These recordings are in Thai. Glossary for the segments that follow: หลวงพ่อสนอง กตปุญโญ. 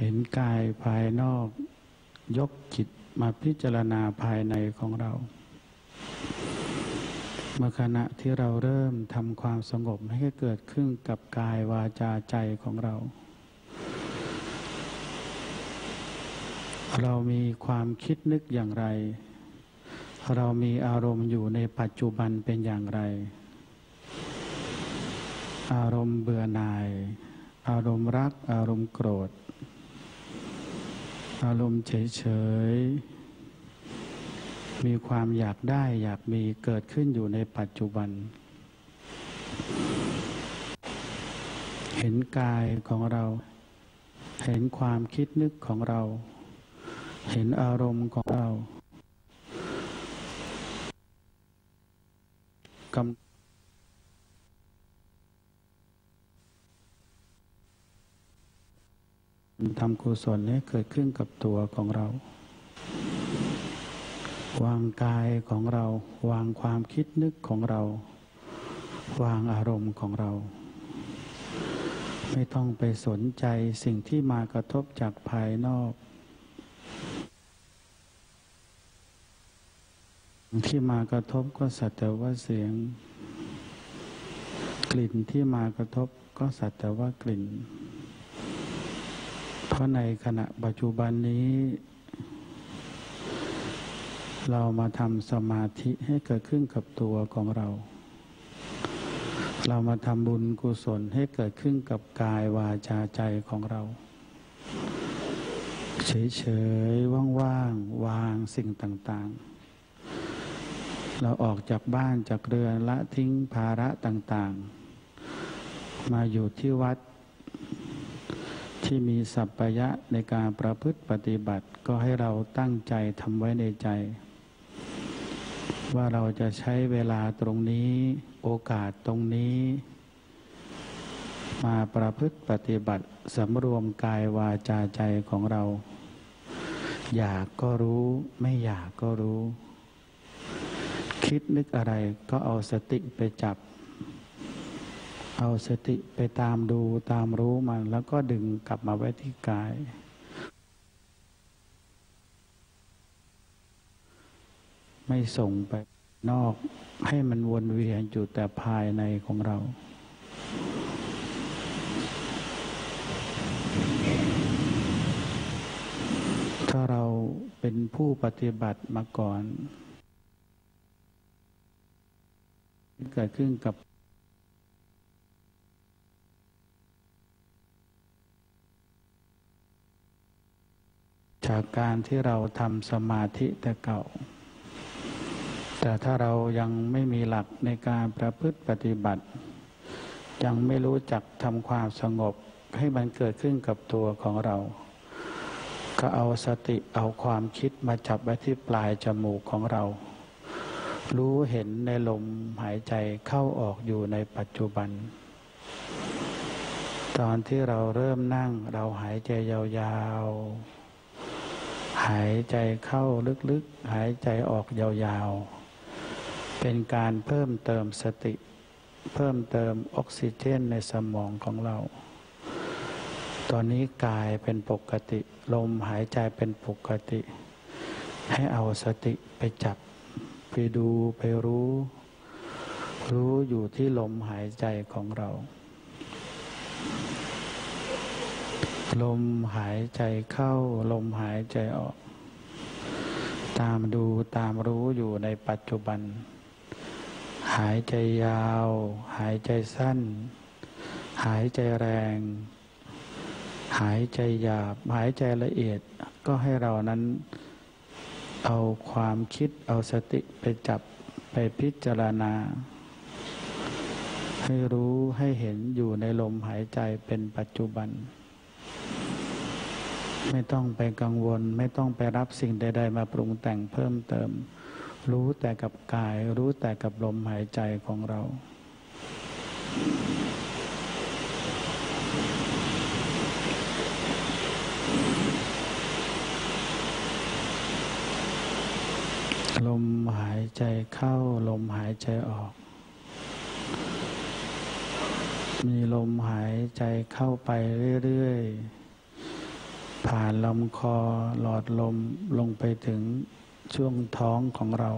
เห็นกายภายนอกยกจิตมาพิจารณาภายในของเราเมื่อขณะที่เราเริ่มทำความสงบให้เกิดขึ้นกับกายวาจาใจของเราเรามีความคิดนึกอย่างไรเรามีอารมณ์อยู่ในปัจจุบันเป็นอย่างไรอารมณ์เบื่อหน่ายอารมณ์รักอารมณ์โกรธอารมณ์เฉยๆมีความอยากได้อยากมีเกิดขึ้นอยู่ในปัจจุบันเห็นกายของเราเห็นความคิดนึกของเราเห็นอารมณ์ของเรากำทำกุศลให้เกิดขึ้นกับตัวของเราวางกายของเราวางความคิดนึกของเราวางอารมณ์ของเราไม่ต้องไปสนใจสิ่งที่มากระทบจากภายนอกที่มากระทบก็สักแต่ว่าเสียงกลิ่นที่มากระทบก็สักแต่ว่ากลิ่นเพราะในขณะปัจจุบันนี้เรามาทำสมาธิให้เกิดขึ้นกับตัวของเราเรามาทำบุญกุศลให้เกิดขึ้นกับกายวาจาใจของเราเฉยๆว่างๆวางสิ่งต่างๆเราออกจากบ้านจากเรือนละทิ้งภาระต่างๆมาอยู่ที่วัดที่มีสัพพยะในการประพฤติปฏิบัติก็ให้เราตั้งใจทำไว้ในใจว่าเราจะใช้เวลาตรงนี้โอกาสตรงนี้มาประพฤติปฏิบัติสำรวมกายวาจาใจของเราอยากก็รู้ไม่อยากก็รู้คิดนึกอะไรก็เอาสติไปจับเอาสติไปตามดูตามรู้มันแล้วก็ดึงกลับมาไว้ที่กายไม่ส่งไปนอกให้มันวนเวียนอยู่แต่ภายในของเราถ้าเราเป็นผู้ปฏิบัติมาก่อนเกิดขึ้นกับจากการที่เราทำสมาธิแต่เก่าแต่ถ้าเรายังไม่มีหลักในการประพฤติปฏิบัติยังไม่รู้จักทำความสงบให้มันเกิดขึ้นกับตัวของเราก็เอาสติเอาความคิดมาจับไว้ที่ปลายจมูกของเรารู้เห็นในลมหายใจเข้าออกอยู่ในปัจจุบันตอนที่เราเริ่มนั่งเราหายใจยาวๆหายใจเข้าลึกๆหายใจออกยาวๆเป็นการเพิ่มเติมสติเพิ่มเติมออกซิเจนในสมองของเราตอนนี้กายเป็นปกติลมหายใจเป็นปกติให้เอาสติไปจับไปดูไปรู้อยู่ที่ลมหายใจของเราลมหายใจเข้าลมหายใจออกตามดูตามรู้อยู่ในปัจจุบันหายใจยาวหายใจสั้นหายใจแรงหายใจหยาบหายใจละเอียดก็ให้เรานั้นเอาความคิดเอาสติไปจับไปพิจารณาให้รู้ให้เห็นอยู่ในลมหายใจเป็นปัจจุบันไม่ต้องไปกังวลไม่ต้องไปรับสิ่งใดๆมาปรุงแต่งเพิ่มเติมรู้แต่กับกายรู้แต่กับลมหายใจของเราลมหายใจเข้าลมหายใจออกมีลมหายใจเข้าไปเรื่อยๆ ผ่านลำคอหลอดลมลงไปถึงช่วงท้องของเรา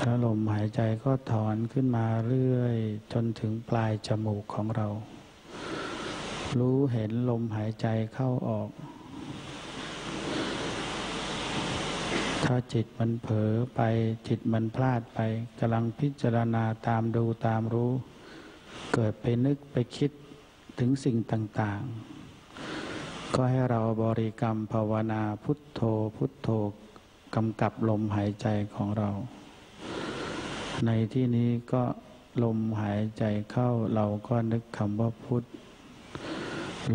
แล้วลมหายใจก็ถอนขึ้นมาเรื่อยจนถึงปลายจมูกของเรารู้เห็นลมหายใจเข้าออกถ้าจิตมันเผลอไปจิตมันพลาดไปกำลังพิจารณาตามดูตามรู้เกิดไปนึกไปคิดถึงสิ่งต่างๆก็ให้เราบริกรรมภาวนาพุทโธพุทโธกำกับลมหายใจของเราในที่นี้ก็ลมหายใจเข้าเราก็นึกคำว่าพุท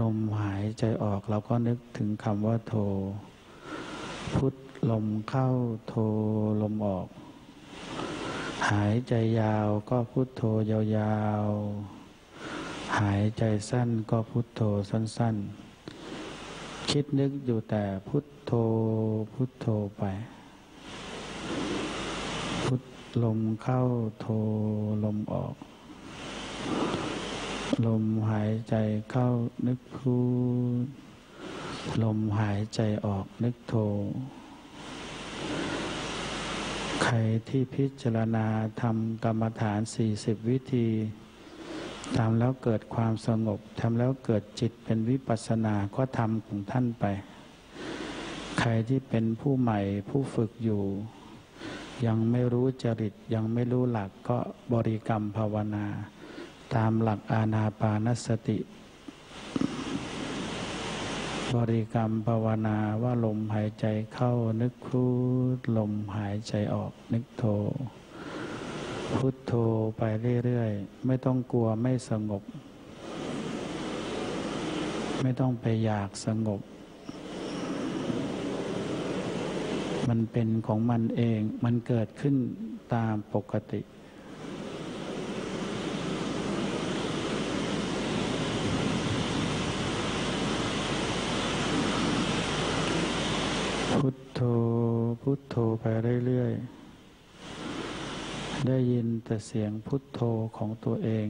ลมหายใจออกเราก็นึกถึงคำว่าโธพุทลมเข้าโธลมออกหายใจยาวก็พุทโธยาวๆหายใจสั้นก็พุทโธสั้นๆคิดนึกอยู่แต่พุทโธพุทโธไปพุทลมเข้าโธลมออกลมหายใจเข้านึกพุทลมหายใจออกนึกโธใครที่พิจารณาทำกรรมฐาน40วิธีทำแล้วเกิดความสงบทำแล้วเกิดจิตเป็นวิปัสสนาก็ทำของท่านไปใครที่เป็นผู้ใหม่ผู้ฝึกอยู่ยังไม่รู้จริตยังไม่รู้หลักก็บริกรรมภาวนาตามหลักอานาปานสติบริกรรมภาวนาว่าลมหายใจเข้านึกพุทลมหายใจออกนึกโธพุทโธไปเรื่อยๆไม่ต้องกลัวไม่สงบไม่ต้องไปอยากสงบมันเป็นของมันเองมันเกิดขึ้นตามปกติพุทโธพุทโธไปเรื่อยๆได้ยินแต่เสียงพุทโธของตัวเอง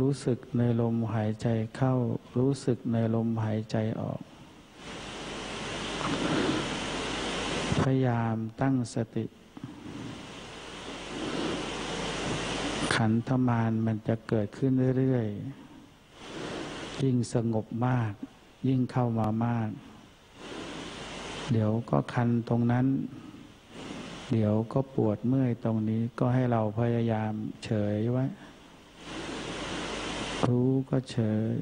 รู้สึกในลมหายใจเข้ารู้สึกในลมหายใจออกพยายามตั้งสติขันธมารมันจะเกิดขึ้นเรื่อยๆยิ่งสงบมากยิ่งเข้ามามากเดี๋ยวก็คันตรงนั้นเดี๋ยวก็ปวดเมื่อยตรงนี้ก็ให้เราพยายามเฉยไว้รู้ก็เฉย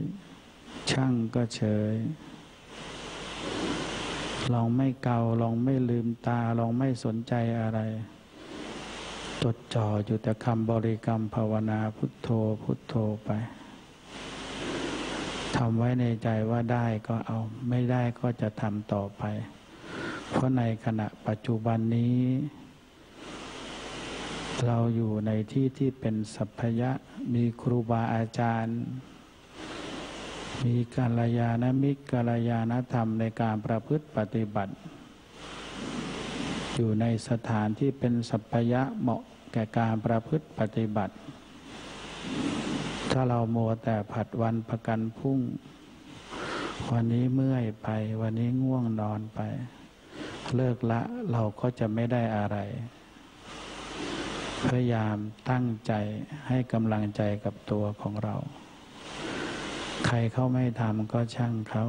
ช่างก็เฉยลองไม่เกาลองไม่ลืมตาลองไม่สนใจอะไรจดจ่ออยู่แต่คำบริกรรมภาวนาพุทโธพุทโธไปทำไว้ในใจว่าได้ก็เอาไม่ได้ก็จะทำต่อไปเพราะในขณะปัจจุบันนี้เราอยู่ในที่ที่เป็นสัพพยะมีครูบาอาจารย์มีกัลยาณมิตรกัลยาณธรรมในการประพฤติปฏิบัติอยู่ในสถานที่เป็นสัพพยะเหมาะแก่การประพฤติปฏิบัติถ้าเรามัวแต่ผัดวันประกันพรุ่งวันนี้เมื่อยไปวันนี้ง่วงนอนไปเลิกละเราก็จะไม่ได้อะไรพยายามตั้งใจให้กำลังใจกับตัวของเราใครเขาไม่ทำก็ช่างเขา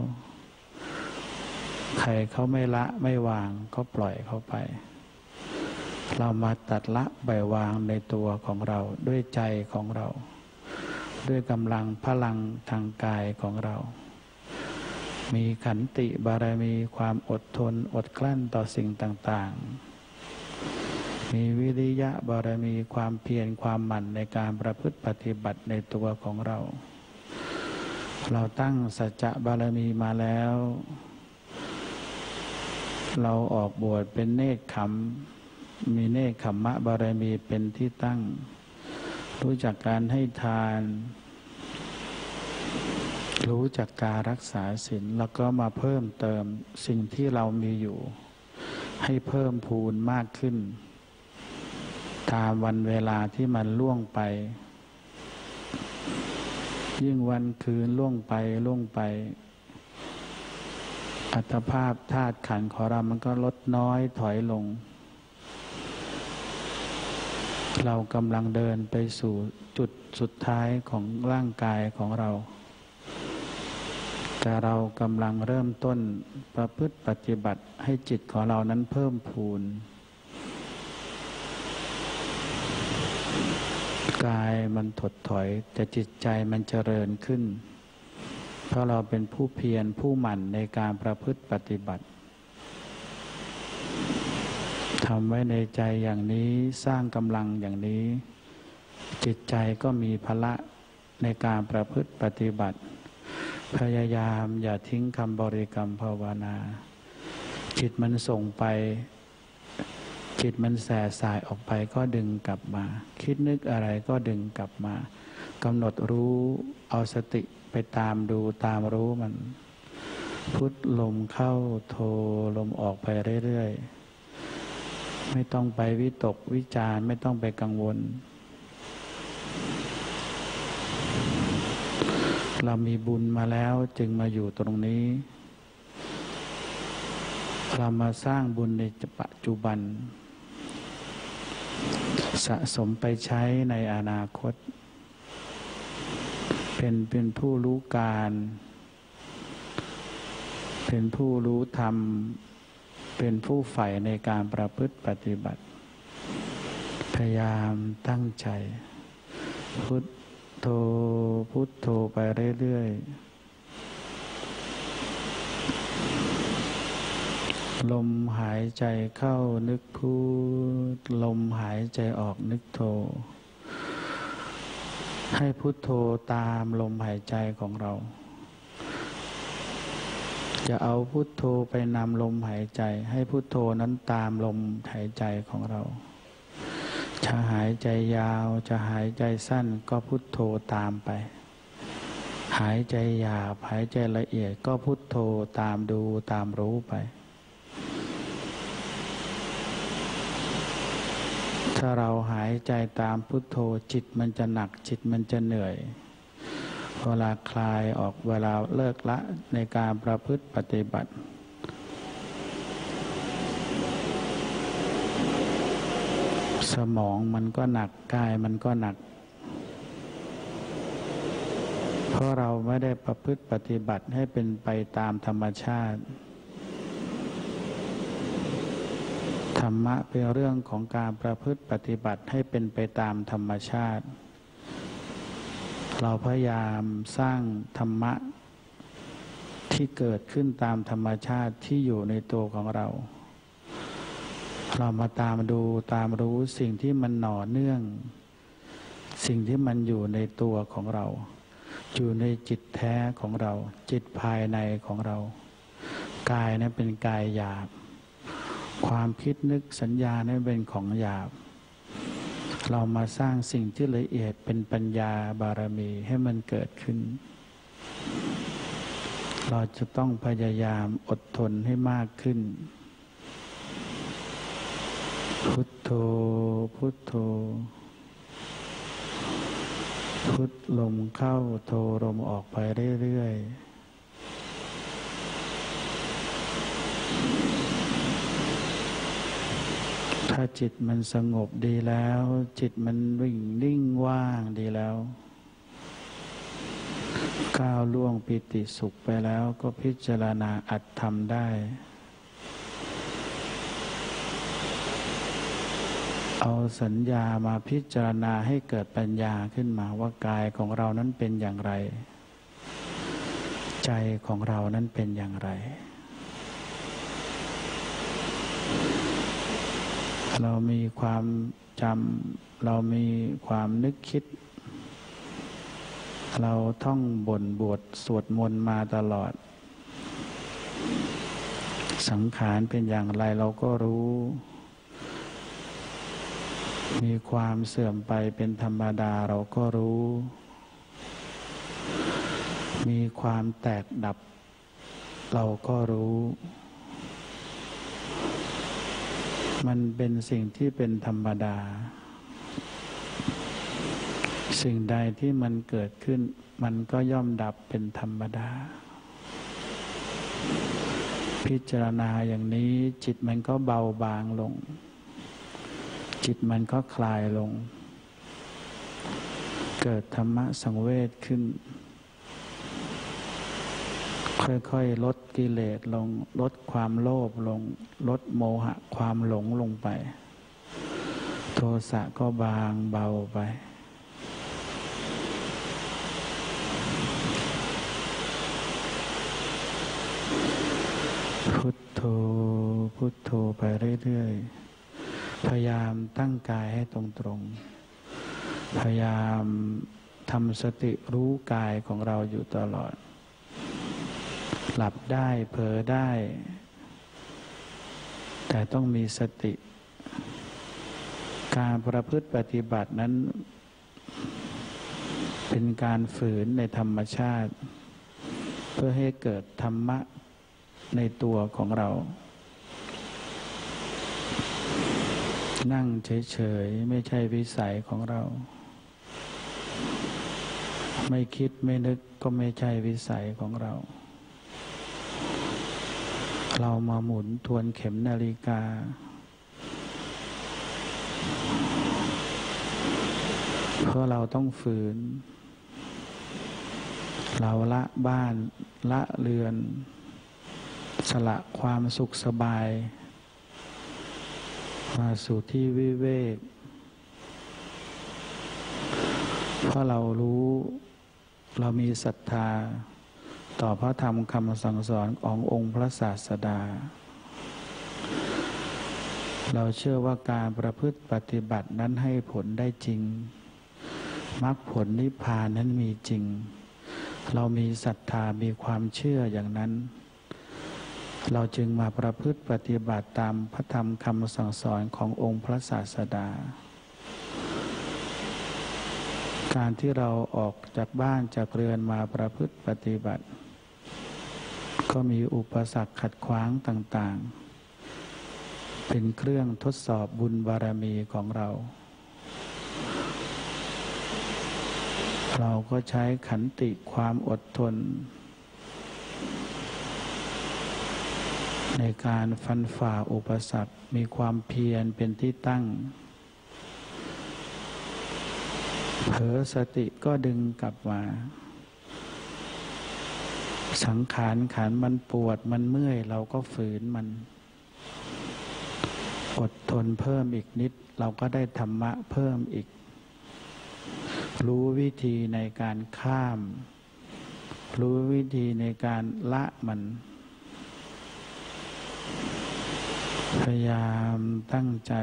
ใครเขาไม่ละไม่วางก็ปล่อยเขาไปเรามาตัดละปล่อยวางในตัวของเราด้วยใจของเราด้วยกำลังพลังทางกายของเรามีขันติบารมีความอดทนอดกลั้นต่อสิ่งต่างๆมีวิริยะบารมีความเพียรความหมั่นในการประพฤติปฏิบัติในตัวของเราเราตั้งสัจจะบารมีมาแล้วเราออกบวชเป็นเนกขมมีเนกขมมะบารมีเป็นที่ตั้งรู้จักการให้ทานรู้จักการรักษาศีลแล้วก็มาเพิ่มเติมสิ่งที่เรามีอยู่ให้เพิ่มพูนมากขึ้นตามวันเวลาที่มันล่วงไป ยิ่งวันคืนล่วงไปล่วงไปอัตภาพธาตุขันธ์ของเรามันก็ลดน้อยถอยลงเรากำลังเดินไปสู่จุดสุดท้ายของร่างกายของเราแต่เรากำลังเริ่มต้นประพฤติปฏิบัติให้จิตของเรานั้นเพิ่มพูนกายมันถดถอยแต่จิตใจมันเจริญขึ้นเพราะเราเป็นผู้เพียรผู้หมั่นในการประพฤติปฏิบัติทำไว้ในใจอย่างนี้สร้างกำลังอย่างนี้จิตใจก็มีพละในการประพฤติปฏิบัติพยายามอย่าทิ้งคำบริกรรมภาวนาจิตมันส่งไปจิตมันแส่สายออกไปก็ดึงกลับมาคิดนึกอะไรก็ดึงกลับมากำหนดรู้เอาสติไปตามดูตามรู้มันพุทลมเข้าโทลมออกไปเรื่อยๆไม่ต้องไปวิตกวิจารไม่ต้องไปกังวลเรามีบุญมาแล้วจึงมาอยู่ตรงนี้เรามาสร้างบุญในปัจจุบันสะสมไปใช้ในอนาคตเป็นผู้รู้การเป็นผู้รู้ธรรมเป็นผู้ใฝ่ในการประพฤติปฏิบัติพยายามตั้งใจพุทโธพุทโธไปเรื่อยๆลมหายใจเข้านึกพุทลมหายใจออกนึกโธให้พุทโธตามลมหายใจของเราจะเอาพุทโธไปนำลมหายใจให้พุทโธนั้นตามลมหายใจของเราจะหายใจยาวจะหายใจสั้นก็พุทโธตามไปหายใจหยาบหายใจละเอียดก็พุทโธตามดูตามรู้ไปถ้าเราหายใจตามพุทโธจิตมันจะหนักจิตมันจะเหนื่อยเวลาคลายออกเวลาเลิกละในการประพฤติปฏิบัติสมองมันก็หนักกายมันก็หนักเพราะเราไม่ได้ประพฤติปฏิบัติให้เป็นไปตามธรรมชาติธรรมะเป็นเรื่องของการประพฤติปฏิบัติให้เป็นไปตามธรรมชาติเราพยายามสร้างธรรมะที่เกิดขึ้นตามธรรมชาติที่อยู่ในตัวของเราเรามาตามดูตามรู้สิ่งที่มันหน่อเนื่องสิ่งที่มันอยู่ในตัวของเราอยู่ในจิตแท้ของเราจิตภายในของเรากายนั้นเป็นกายหยาบความคิดนึกสัญญานั้นเป็นของหยาบเรามาสร้างสิ่งที่ละเอียดเป็นปัญญาบารมีให้มันเกิดขึ้นเราจะต้องพยายามอดทนให้มากขึ้นพุทโธพุทโธพุทลมเข้าโธลมออกไปเรื่อยๆถ้าจิตมันสงบดีแล้วจิตมันวิ่งนิ่งว่างดีแล้วก้าวล่วงปิติสุขไปแล้วก็พิจารณาอัตถธรรมได้เอาสัญญามาพิจารณาให้เกิดปัญญาขึ้นมาว่ากายของเรานั้นเป็นอย่างไรใจของเรานั้นเป็นอย่างไรเรามีความจำเรามีความนึกคิดเราท่องบทบวชสวดมนต์มาตลอดสังขารเป็นอย่างไรเราก็รู้มีความเสื่อมไปเป็นธรรมดาเราก็รู้มีความแตกดับเราก็รู้มันเป็นสิ่งที่เป็นธรรมดา สิ่งใดที่มันเกิดขึ้นมันก็ย่อมดับเป็นธรรมดาพิจารณาอย่างนี้จิตมันก็เบาบางลงจิตมันก็คลายลงเกิดธรรมะสังเวชขึ้นค่อยๆลดกิเลสลงลดความโลภลงลดโมหะความหลงลงไปโทสะก็บางเบาไปพุทโธพุทโธไปเรื่อยๆพยายามตั้งกายให้ตรงๆพยายามทำสติรู้กายของเราอยู่ตลอดหลับได้เผลอได้แต่ต้องมีสติการประพฤติปฏิบัตินั้นเป็นการฝืนในธรรมชาติเพื่อให้เกิดธรรมะในตัวของเรานั่งเฉยๆไม่ใช่วิสัยของเราไม่คิดไม่นึกก็ไม่ใช่วิสัยของเราเรามาหมุนทวนเข็มนาฬิกาเพราะเราต้องฝืนเราละบ้านละเรือนสละความสุขสบายมาสู่ที่วิเวกเพราะเรารู้เรามีศรัทธาต่อพระธรรมคำสั่งสอนขององค์พระศาสดาเราเชื่อว่าการประพฤติปฏิบัตินั้นให้ผลได้จริงมรรคผลนิพพานนั้นมีจริงเรามีศรัทธามีความเชื่ออย่างนั้นเราจึงมาประพฤติปฏิบัติตามพระธรรมคำสั่งสอนขององค์พระศาสดาการที่เราออกจากบ้านจากเรือนมาประพฤติปฏิบัติก็มีอุปสรรคขัดขวางต่างๆเป็นเครื่องทดสอบบุญบารมีของเราเราก็ใช้ขันติความอดทนในการฟันฝ่าอุปสรรคมีความเพียรเป็นที่ตั้งเผลอสติก็ดึงกลับมาสังขารขันมันปวดมันเมื่อยเราก็ฝืนมันอดทนเพิ่มอีกนิดเราก็ได้ธรรมะเพิ่มอีกรู้วิธีในการข้ามรู้วิธีในการละมันพยายามตั้งใจ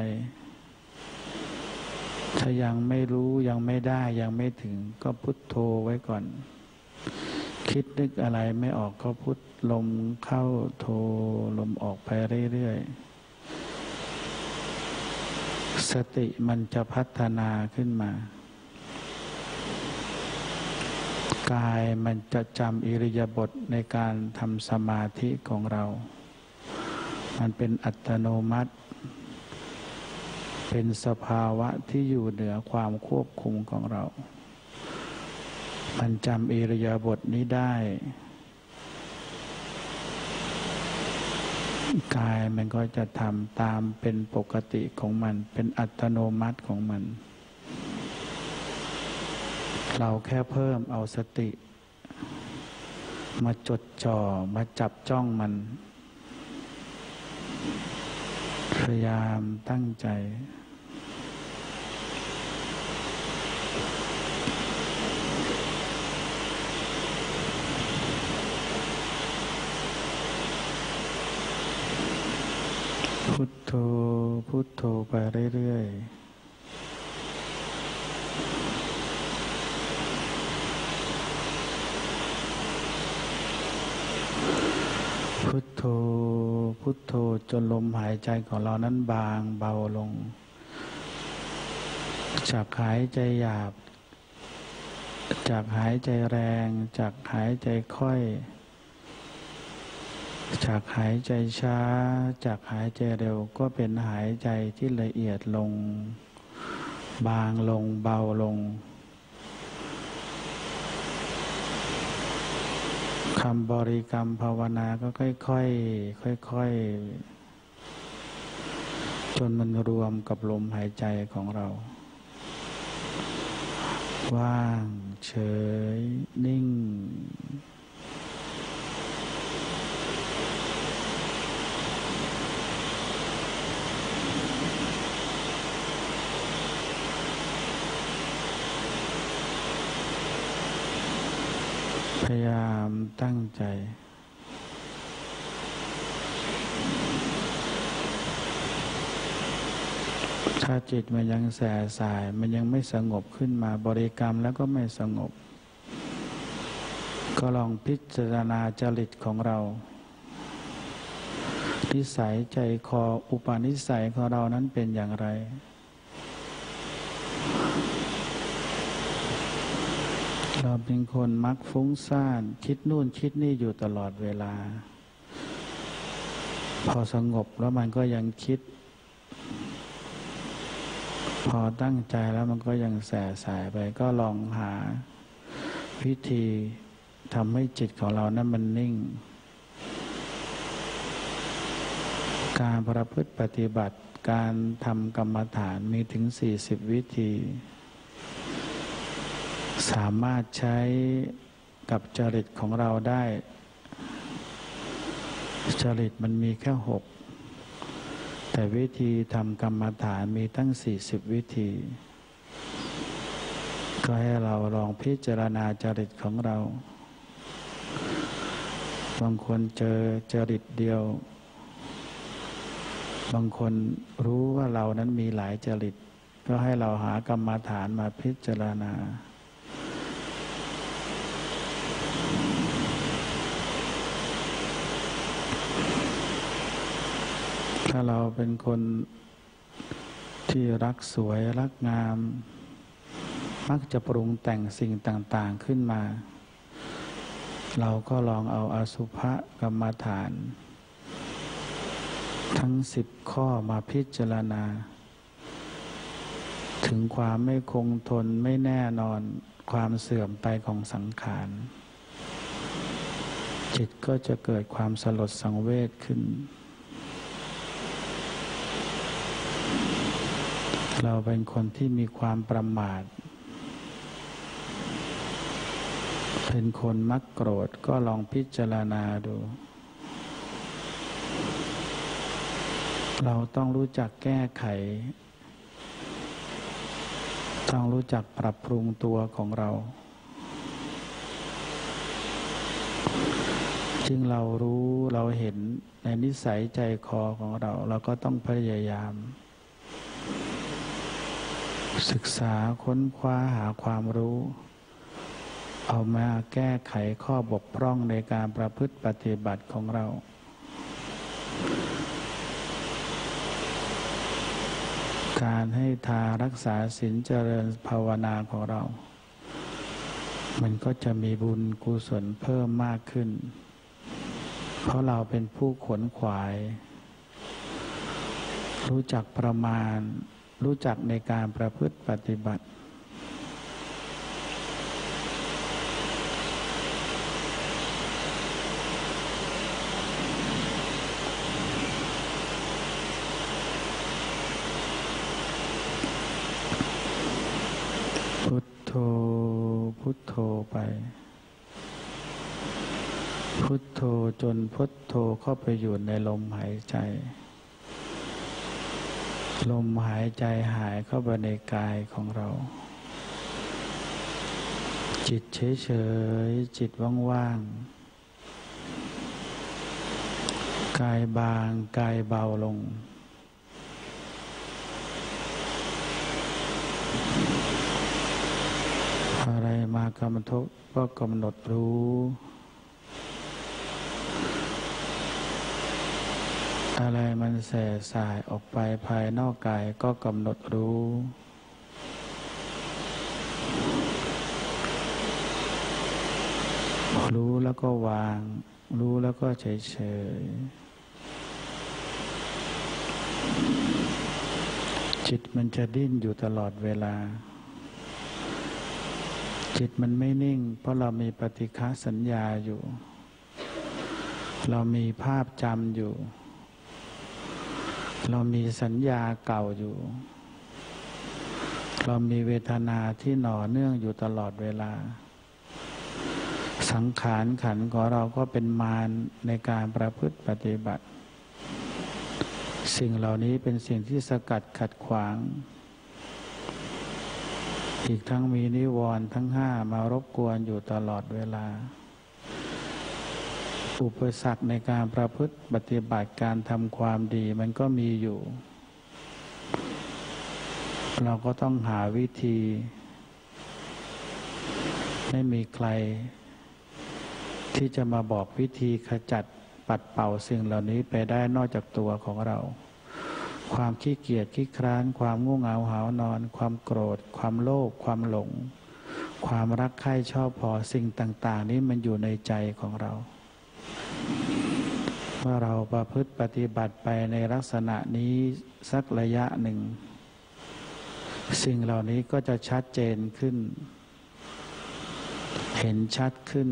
ถ้ายังไม่รู้ยังไม่ได้ยังไม่ถึงก็พุทโธไว้ก่อนคิดนึกอะไรไม่ออกก็พุทลมเข้าโธลมออกไปเรื่อยๆสติมันจะพัฒนาขึ้นมากายมันจะจำอิริยาบถในการทำสมาธิของเรามันเป็นอัตโนมัติเป็นสภาวะที่อยู่เหนือความควบคุมของเรามันจำอิริยาบถนี้ได้กายมันก็จะทำตามเป็นปกติของมันเป็นอัตโนมัติของมันเราแค่เพิ่มเอาสติมาจดจ่อมาจับจ้องมันพยายามตั้งใจพุทโธพุทโธไปเรื่อยๆพุทโธพุทโธจนลมหายใจของเรานั้นบางเบาลงจากหายใจหยาบจากหายใจแรงจากหายใจค่อยจากหายใจช้าจากหายใจเร็วก็เป็นหายใจที่ละเอียดลงบางลงเบาลง คำบริกรรมภาวนาก็ค่อยๆค่อยๆจนมันรวมกับลมหายใจของเราว่างเฉยนิ่งพยายามตั้งใจถ้าจิตมันยังแสสายมันยังไม่สงบขึ้นมาบริกรรมแล้วก็ไม่สงบก็ลองพิจารณาจริตของเรานิสัยใจคออุปนิสัยของเรานั้นเป็นอย่างไรเราเป็นคนมักฟุ้งซ่านคิดนู่นคิดนี่อยู่ตลอดเวลาพอสงบแล้วมันก็ยังคิดพอตั้งใจแล้วมันก็ยังแสสายไปก็ลองหาวิธีทำให้จิตของเรานั้นมันนิ่งการประพฤติปฏิบัติการทำกรรมฐานมีถึง40วิธีสามารถใช้กับจริตของเราได้จริตมันมีแค่6แต่วิธีทำกรรมฐานมีตั้ง40วิธีก็ให้เราลองพิจารณาจริตของเราบางคนเจอจริตเดียวบางคนรู้ว่าเรานั้นมีหลายจริตก็ให้เราหากรรมฐานมาพิจารณาถ้าเราเป็นคนที่รักสวยรักงามมักจะปรุงแต่งสิ่งต่างๆขึ้นมาเราก็ลองเอาอสุภกรรมฐานทั้ง10ข้อมาพิจารณาถึงความไม่คงทนไม่แน่นอนความเสื่อมไปของสังขารจิตก็จะเกิดความสลดสังเวชขึ้นเราเป็นคนที่มีความประมาทเป็นคนมักโกรธก็ลองพิจารณาดูเราต้องรู้จักแก้ไขต้องรู้จักปรับปรุงตัวของเราจึงเรารู้เราเห็นในนิสัยใจคอของเราเราก็ต้องพยายามศึกษาค้นคว้าหาความรู้เอามาแก้ไขข้อบกพร่องในการประพฤติปฏิบัติของเราการให้ทานรักษาศีลเจริญภาวนาของเรามันก็จะมีบุญกุศลเพิ่มมากขึ้นเพราะเราเป็นผู้ขวนขวายรู้จักประมาณรู้จักในการประพฤติปฏิบัติพุทโธพุทโธไปพุทโธจนพุทโธเข้าไปอยู่ในลมหายใจลมหายใจหายเข้าไปในกายของเราจิตเฉยๆจิตว่างๆกายบางกายเบาลงอะไรมากระทบก็กำหนดรู้อะไรมันแส่สายออกไปภายนอกกายก็กำหนดรู้รู้แล้วก็วางรู้แล้วก็เฉยจิตมันจะดิ้นอยู่ตลอดเวลาจิตมันไม่นิ่งเพราะเรามีปฏิฆะสัญญาอยู่ เรามีภาพจำอยู่เรามีสัญญาเก่าอยู่เรามีเวทนาที่หน่อเนื่องอยู่ตลอดเวลาสังขารขันธ์ของเราก็เป็นมารในการประพฤติปฏิบัติสิ่งเหล่านี้เป็นสิ่งที่สกัดขัดขวางอีกทั้งมีนิวรณ์ทั้งห้ามารบกวนอยู่ตลอดเวลาอุปสรรคในการประพฤติปฏิบัติการทำความดีมันก็มีอยู่เราก็ต้องหาวิธีไม่มีใครที่จะมาบอกวิธีขจัดปัดเป่าสิ่งเหล่านี้ไปได้นอกจากตัวของเราความขี้เกียจขี้คร้านความง่วงเหงาหาวนอนความโกรธความโลภความหลงความรักใคร่ชอบพอสิ่งต่างๆนี้มันอยู่ในใจของเราเมื่อเราประพฤติปฏิบัติไปในลักษณะนี้สักระยะหนึ่งสิ่งเหล่านี้ก็จะชัดเจนขึ้นเห็นชัดขึ้น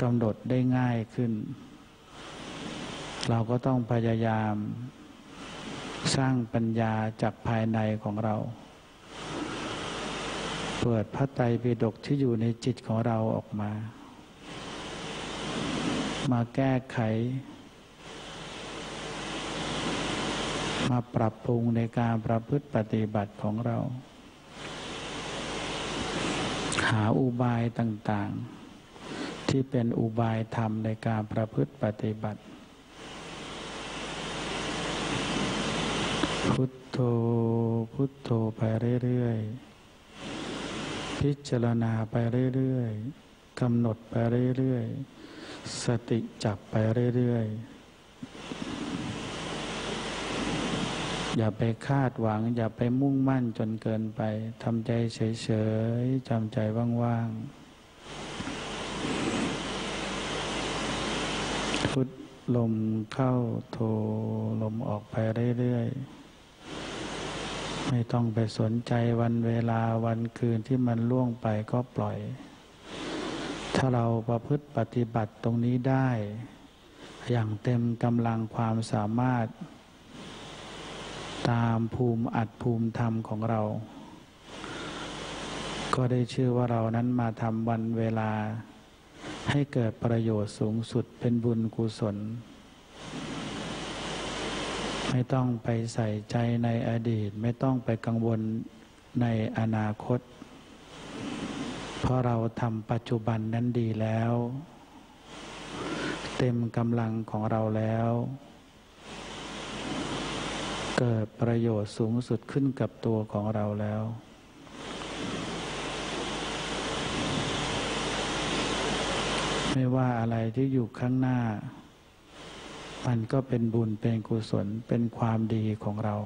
กำหนดได้ง่ายขึ้นเราก็ต้องพยายามสร้างปัญญาจากภายในของเราเปิดพระไตรปิฎกที่อยู่ในจิตของเราออกมาแก้ไขมาปรับปรุงในการประพฤติปฏิบัติของเราหาอุบายต่างๆที่เป็นอุบายธรรมในการประพฤติปฏิบัติพุทโธพุทโธไปเรื่อยๆพิจารณาไปเรื่อยๆกำหนดไปเรื่อยๆสติจับไปเรื่อยๆอย่าไปคาดหวังอย่าไปมุ่งมั่นจนเกินไปทำใจเฉยๆทำใจว่างๆพุทลมเข้าโธลมออกไปเรื่อยๆไม่ต้องไปสนใจวันเวลาวันคืนที่มันล่วงไปก็ปล่อยถ้าเราประพฤติปฏิบัติตรงนี้ได้อย่างเต็มกำลังความสามารถตามภูมิอัตภูมิธรรมของเราก็ได้ชื่อว่าเรานั้นมาทำวันเวลาให้เกิดประโยชน์สูงสุดเป็นบุญกุศลไม่ต้องไปใส่ใจในอดีตไม่ต้องไปกังวลในอนาคตเพราะเราทำปัจจุบันนั้นดีแล้วเต็มกำลังของเราแล้วเกิดประโยชน์สูงสุดขึ้นกับตัวของเราแล้วไม่ว่าอะไรที่อยู่ข้างหน้ามันก็เป็นบุญเป็นกุศลเป็นความดีของเรา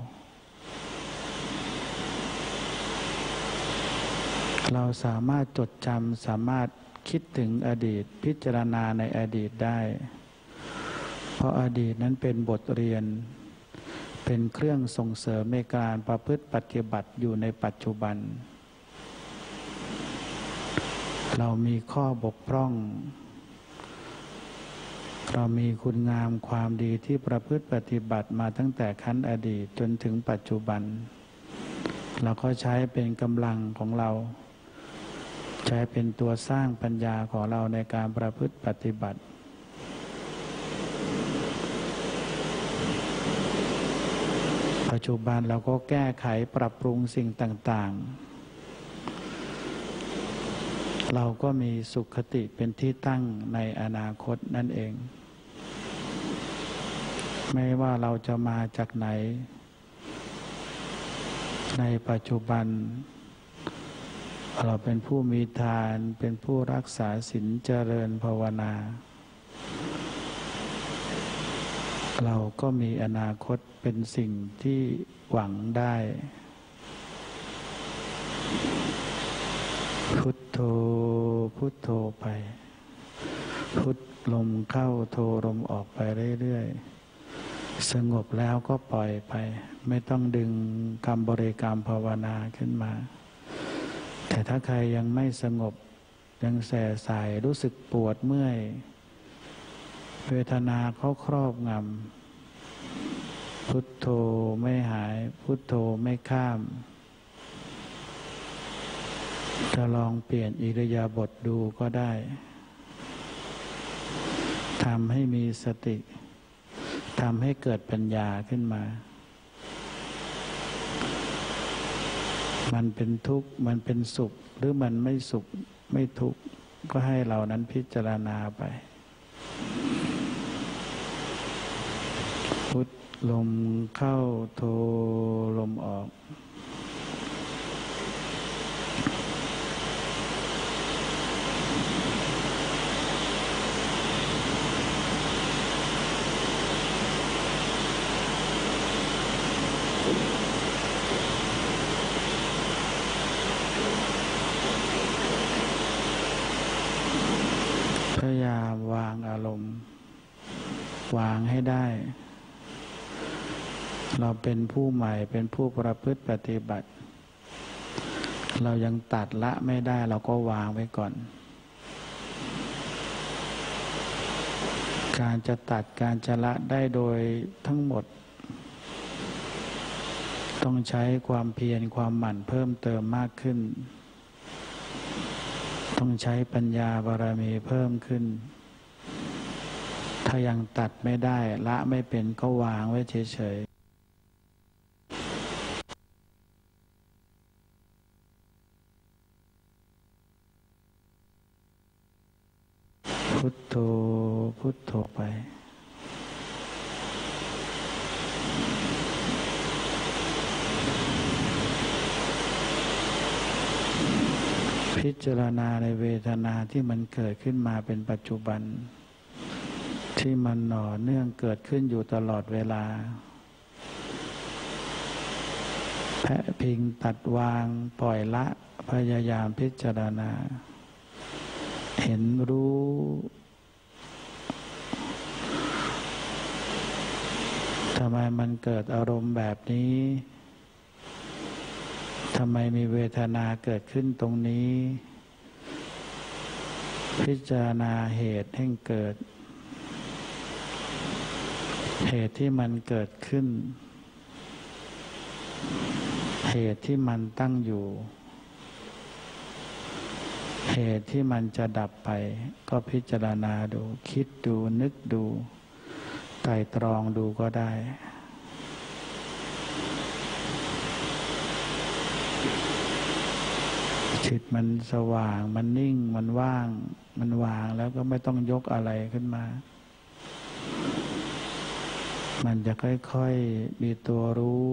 เราสามารถจดจำสามารถคิดถึงอดีตพิจารณาในอดีตได้เพราะอดีตนั้นเป็นบทเรียนเป็นเครื่องส่งเสริมในการประพฤติปฏิบัติอยู่ในปัจจุบันเรามีข้อบกพร่องเรามีคุณงามความดีที่ประพฤติปฏิบัติมาตั้งแต่ขั้นอดีตจนถึงปัจจุบันเราก็ใช้เป็นกำลังของเราใช้เป็นตัวสร้างปัญญาของเราในการประพฤติปฏิบัติปัจจุบันเราก็แก้ไขปรับปรุงสิ่งต่างๆเราก็มีสุขคติเป็นที่ตั้งในอนาคตนั่นเองไม่ว่าเราจะมาจากไหนในปัจจุบันเราเป็นผู้มีทานเป็นผู้รักษาศีลเจริญภาวนาเราก็มีอนาคตเป็นสิ่งที่หวังได้พุทโธพุทโธไปพุทลมเข้าโธลมออกไปเรื่อยๆสงบแล้วก็ปล่อยไปไม่ต้องดึงกรรมบริกรรมภาวนาขึ้นมาแต่ถ้าใครยังไม่สงบยังแสบสายรู้สึกปวดเมื่อย เวทนาเขาครอบงำพุทโธไม่หายพุทโธไม่ข้ามจะลองเปลี่ยนอิริยาบถดูก็ได้ทำให้มีสติทำให้เกิดปัญญาขึ้นมามันเป็นทุกข์มันเป็นสุขหรือมันไม่สุขไม่ทุกข์ก็ให้เรานั้นพิจารณาไปพุทลมเข้าโทลมออกพยายามวางอารมณ์วางให้ได้เราเป็นผู้ใหม่เป็นผู้ประพฤติปฏิบัติเรายังตัดละไม่ได้เราก็วางไว้ก่อนการจะตัดการจะละได้โดยทั้งหมดต้องใช้ความเพียรความหมั่นเพิ่มเติมมากขึ้นต้องใช้ปัญญาบารมีเพิ่มขึ้นถ้ายังตัดไม่ได้ละไม่เป็นก็วางไว้เฉยๆพุทโธพุทโธไปพิจารณาในเวทนาที่มันเกิดขึ้นมาเป็นปัจจุบันที่มันหน่อเนื่องเกิดขึ้นอยู่ตลอดเวลาแพะพิงตัดวางปล่อยละพยายามพิจารณาเห็นรู้ทำไมมันเกิดอารมณ์แบบนี้ทำไมมีเวทนาเกิดขึ้นตรงนี้พิจารณาเหตุให้เกิดเหตุที่มันเกิดขึ้นเหตุที่มันตั้งอยู่เหตุที่มันจะดับไปก็พิจารณาดูคิดดูนึกดูไตร่ตรองดูก็ได้จิตมันสว่างมันนิ่งมันว่างมันวางแล้วก็ไม่ต้องยกอะไรขึ้นมามันจะค่อยๆมีตัวรู้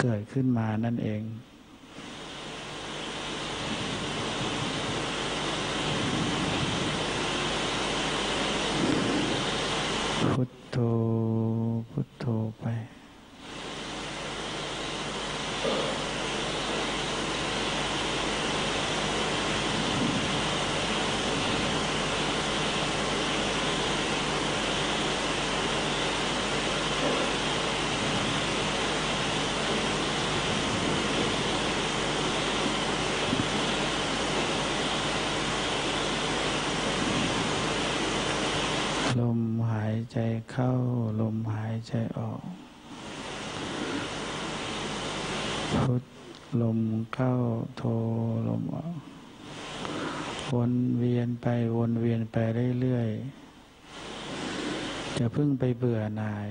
เกิดขึ้นมานั่นเองพุทโธพุทโธไปลมหายใจเข้าลมหายใจออกพุทลมเข้าโทลมออกวนเวียนไปวนเวียนไปเรื่อยๆจะเพิ่งไปเบื่อหน่าย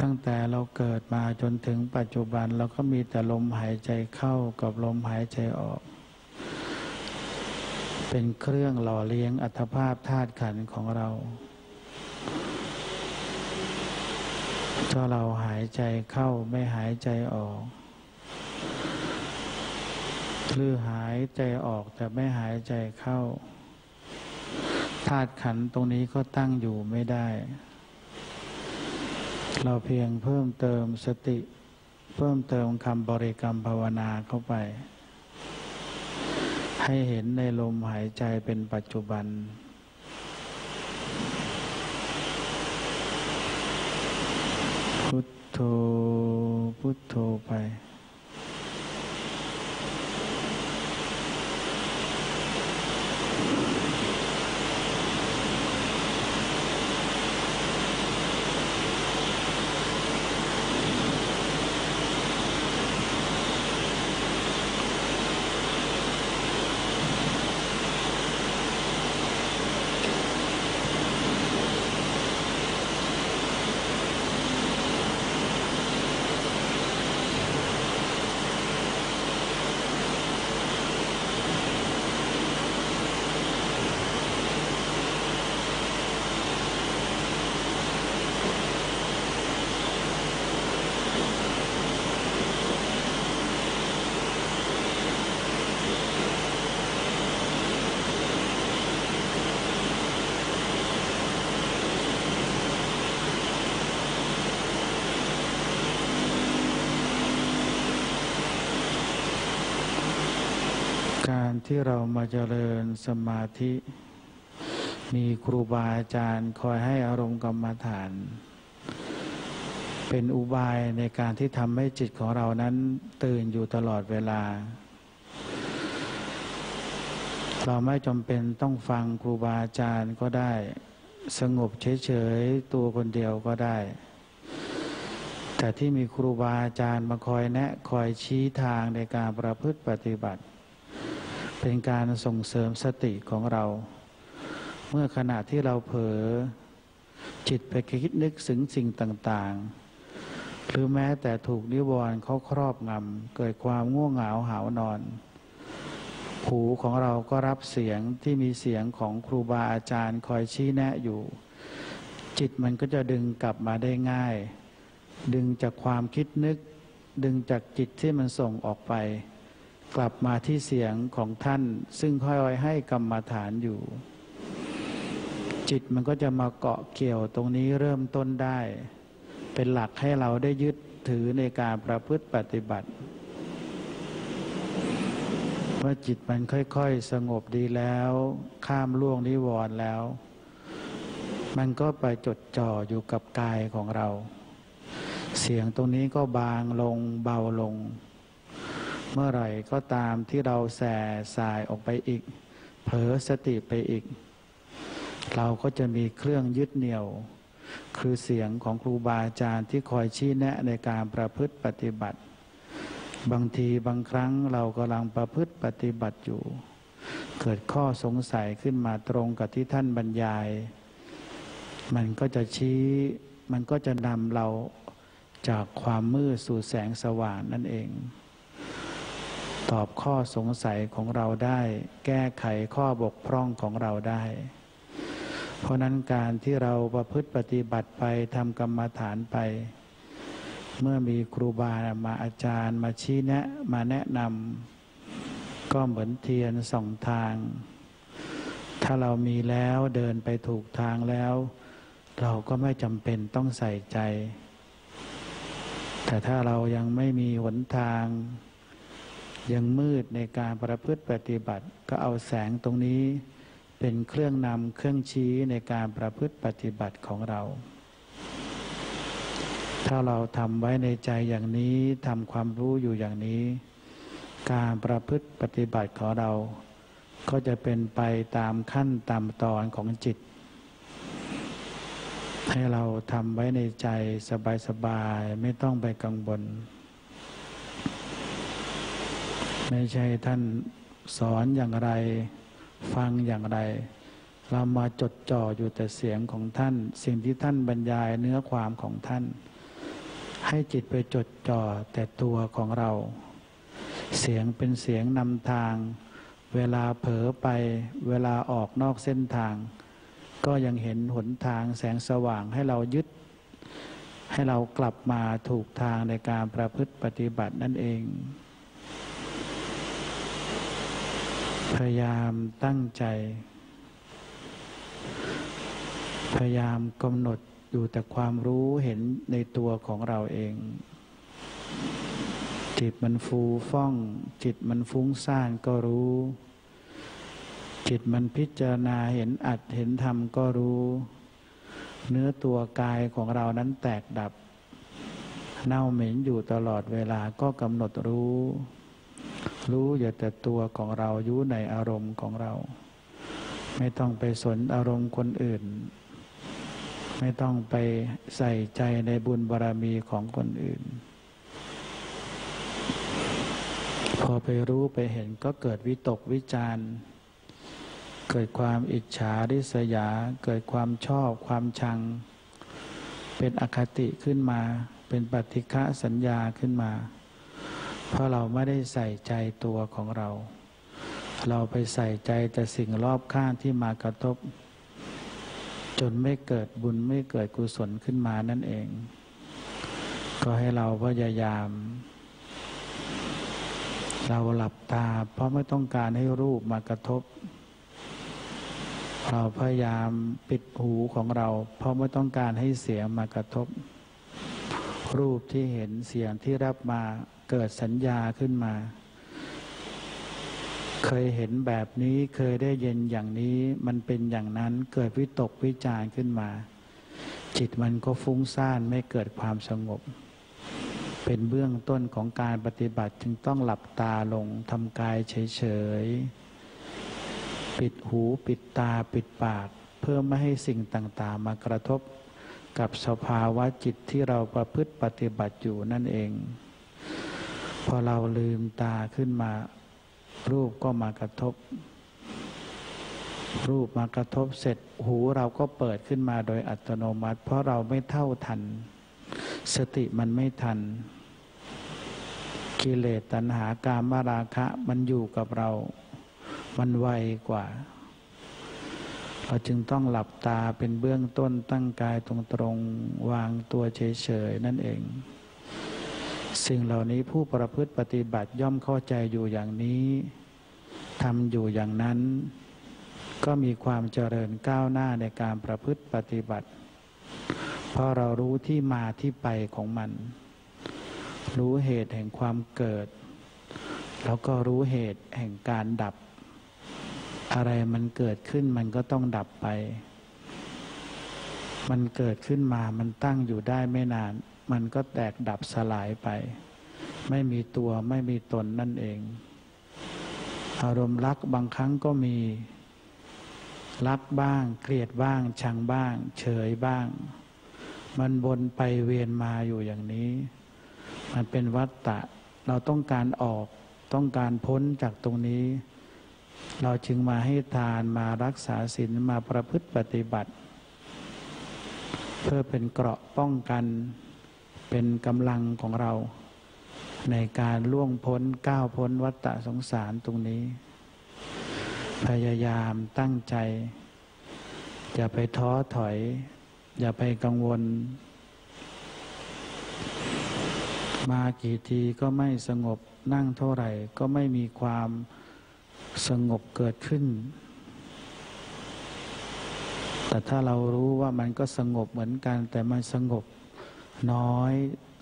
ตั้งแต่เราเกิดมาจนถึงปัจจุบันเราก็มีแต่ลมหายใจเข้ากับลมหายใจออกเป็นเครื่องหล่อเลี้ยงอัตภาพธาตุขันธ์ของเราถ้าเราหายใจเข้าไม่หายใจออกหรือหายใจออกแต่ไม่หายใจเข้าธาตุขันธ์ตรงนี้ก็ตั้งอยู่ไม่ได้เราเพียงเพิ่มเติมสติเพิ่มเติมคำบริกรรมภาวนาเข้าไปให้เห็นในลมหายใจเป็นปัจจุบันพุทโธพุทโธไป การที่เรามาเจริญสมาธิมีครูบาอาจารย์คอยให้อารมณ์กรรมฐานเป็นอุบายในการที่ทำให้จิตของเรานั้นตื่นอยู่ตลอดเวลาเราไม่จำเป็นต้องฟังครูบาอาจารย์ก็ได้สงบเฉยๆตัวคนเดียวก็ได้แต่ที่มีครูบาอาจารย์มาคอยแนะคอยชี้ทางในการประพฤติปฏิบัติเป็นการส่งเสริมสติของเราเมื่อขณะที่เราเผลอจิตไปคิดนึกถึงสิ่งต่างๆหรือแม้แต่ถูกนิวรณ์เขาครอบงำเกิดความง่วงเหงาหาวนอนหูของเราก็รับเสียงที่มีเสียงของครูบาอาจารย์คอยชี้แนะอยู่จิตมันก็จะดึงกลับมาได้ง่ายดึงจากความคิดนึกดึงจากจิตที่มันส่งออกไปกลับมาที่เสียงของท่านซึ่งค่อยๆให้กรรมฐานอยู่จิตมันก็จะมาเกาะเกี่ยวตรงนี้เริ่มต้นได้เป็นหลักให้เราได้ยึดถือในการประพฤติปฏิบัติเมื่อจิตมันค่อยๆสงบดีแล้วข้ามล่วงนิวรณ์แล้วมันก็ไปจดจ่ออยู่กับกายของเราเสียงตรงนี้ก็บางลงเบาลงเมื่อไหร่ก็ตามที่เราแส่สายออกไปอีกเผลอสติไปอีกเราก็จะมีเครื่องยึดเหนี่ยวคือเสียงของครูบาอาจารย์ที่คอยชี้แนะในการประพฤติปฏิบัติบางทีบางครั้งเรากำลังประพฤติปฏิบัติอยู่เกิดข้อสงสัยขึ้นมาตรงกับที่ท่านบรรยายมันก็จะชี้มันก็จะนำเราจากความมืดสู่แสงสว่างนั่นเองตอบข้อสงสัยของเราได้แก้ไขข้อบกพร่องของเราได้เพราะนั้นการที่เราประพฤติปฏิบัติไปทำกรรมฐานไปเมื่อมีครูบาอาจารย์มาชี้แนะมาแนะนำก็เหมือนเทียนส่องทางถ้าเรามีแล้วเดินไปถูกทางแล้วเราก็ไม่จำเป็นต้องใส่ใจแต่ถ้าเรายังไม่มีหนทางยังมืดในการประพฤติปฏิบัติก็เอาแสงตรงนี้เป็นเครื่องนำเครื่องชี้ในการประพฤติปฏิบัติของเราถ้าเราทำไว้ในใจอย่างนี้ทำความรู้อยู่อย่างนี้การประพฤติปฏิบัติของเราก็จะเป็นไปตามขั้นตามตอนของจิตให้เราทำไว้ในใจสบายๆไม่ต้องไปกังวลไม่ใช่ท่านสอนอย่างไรฟังอย่างไรเรามาจดจ่ออยู่แต่เสียงของท่านสิ่งที่ท่านบรรยายเนื้อความของท่านให้จิตไปจดจ่อแต่ตัวของเราเสียงเป็นเสียงนำทางเวลาเผลอไปเวลาออกนอกเส้นทางก็ยังเห็นหนทางแสงสว่างให้เรายึดให้เรากลับมาถูกทางในการประพฤติปฏิบัตินั่นเองพยายามตั้งใจพยายามกำหนดอยู่แต่ความรู้เห็นในตัวของเราเองจิตมันฟูฟ่องจิตมันฟุ้งซ่านก็รู้จิตมันพิจารณาเห็นอัดเห็นธรรมก็รู้เนื้อตัวกายของเรานั้นแตกดับเน่าเหม็นอยู่ตลอดเวลาก็กำหนดรู้อย่าแต่ตัวของเราอยู่ในอารมณ์ของเราไม่ต้องไปสนอารมณ์คนอื่นไม่ต้องไปใส่ใจในบุญบารมีของคนอื่นพอไปรู้ไปเห็นก็เกิดวิตกวิจารเกิดความอิจฉาริษยาเกิดความชอบความชังเป็นอคติขึ้นมาเป็นปฏิฆะสัญญาขึ้นมาเพราะเราไม่ได้ใส่ใจตัวของเราเราไปใส่ใจแต่สิ่งรอบข้างที่มากระทบจนไม่เกิดบุญไม่เกิดกุศลขึ้นมานั่นเองก็ให้เราพยายามเราหลับตาเพราะไม่ต้องการให้รูปมากระทบเราพยายามปิดหูของเราเพราะไม่ต้องการให้เสียงมากระทบรูปที่เห็นเสียงที่รับมาเกิดสัญญาขึ้นมา เคยเห็นแบบนี้เคยได้ยินอย่างนี้มันเป็นอย่างนั้นเกิดวิตกวิจารขึ้นมาจิตมันก็ฟุ้งซ่านไม่เกิดความสงบเป็นเบื้องต้นของการปฏิบัติจึงต้องหลับตาลงทำกายเฉยๆปิดหูปิดตาปิดปากเพื่อไม่ให้สิ่งต่างๆมากระทบกับสภาวะจิตที่เราประพฤติปฏิบัติอยู่นั่นเองพอเราลืมตาขึ้นมารูปก็มากระทบรูปมากระทบเสร็จหูเราก็เปิดขึ้นมาโดยอัตโนมัติเพราะเราไม่เท่าทันสติมันไม่ทันกิเลสตัณหากามราคะมันอยู่กับเรามันไวกว่าเราจึงต้องหลับตาเป็นเบื้องต้นตั้งกายตรงๆวางตัวเฉยๆนั่นเองสิ่งเหล่านี้ผู้ประพฤติปฏิบัติย่อมเข้าใจอยู่อย่างนี้ทำอยู่อย่างนั้นก็มีความเจริญก้าวหน้าในการประพฤติปฏิบัติเพราะเรารู้ที่มาที่ไปของมันรู้เหตุแห่งความเกิดแล้วก็รู้เหตุแห่งการดับอะไรมันเกิดขึ้นมันก็ต้องดับไปมันเกิดขึ้นมามันตั้งอยู่ได้ไม่นานมันก็แตกดับสลายไปไม่มีตัวไม่มีตนนั่นเองอารมณ์รักบางครั้งก็มีรักบ้างเกลียดบ้างชังบ้างเฉยบ้างมันวนไปเวียนมาอยู่อย่างนี้มันเป็นวัฏฏะเราต้องการออกต้องการพ้นจากตรงนี้เราจึงมาให้ทานมารักษาศีลมาประพฤติปฏิบัติเพื่อเป็นเกราะป้องกันเป็นกำลังของเราในการล่วงพ้นก้าวพ้นวัฏฏะสงสารตรงนี้พยายามตั้งใจอย่าไปท้อถอยอย่าไปกังวลมากี่ทีก็ไม่สงบนั่งเท่าไหร่ก็ไม่มีความสงบเกิดขึ้นแต่ถ้าเรารู้ว่ามันก็สงบเหมือนกันแต่มันสงบน้อย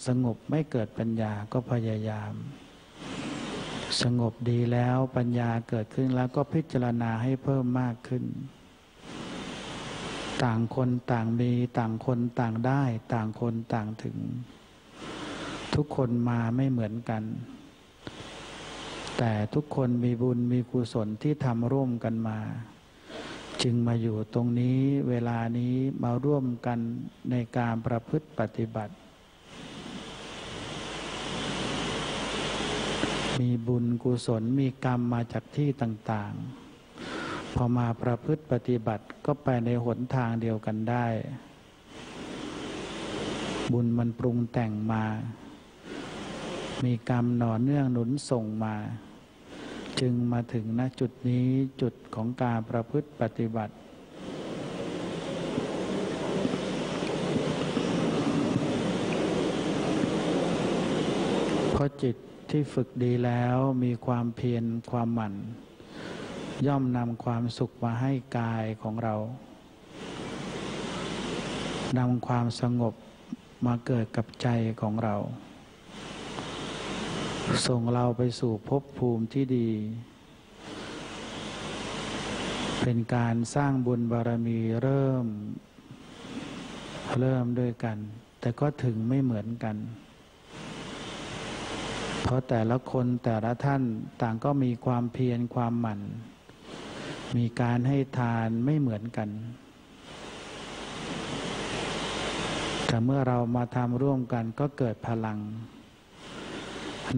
สงบไม่เกิดปัญญาก็พยายามสงบดีแล้วปัญญาเกิดขึ้นแล้วก็พิจารณาให้เพิ่มมากขึ้นต่างคนต่างมีต่างคนต่างได้ต่างคนต่างถึงทุกคนมาไม่เหมือนกันแต่ทุกคนมีบุญมีกุศลที่ทำร่วมกันมาจึงมาอยู่ตรงนี้เวลานี้มาร่วมกันในการประพฤติปฏิบัติมีบุญกุศลมีกรรมมาจากที่ต่างๆพอมาประพฤติปฏิบัติก็ไปในหนทางเดียวกันได้บุญมันปรุงแต่งมามีกรรมหน่อเนื่องหนุนส่งมาจึงมาถึงณจุดนี้จุดของการประพฤติปฏิบัติเพราะจิตที่ฝึกดีแล้วมีความเพียรความหมั่นย่อมนำความสุขมาให้กายของเรานำความสงบมาเกิดกับใจของเราส่งเราไปสู่ภพภูมิที่ดีเป็นการสร้างบุญบารมีเริ่มด้วยกันแต่ก็ถึงไม่เหมือนกันเพราะแต่ละคนแต่ละท่านต่างก็มีความเพียรความหมั่นมีการให้ทานไม่เหมือนกันแต่เมื่อเรามาทำร่วมกันก็เกิดพลัง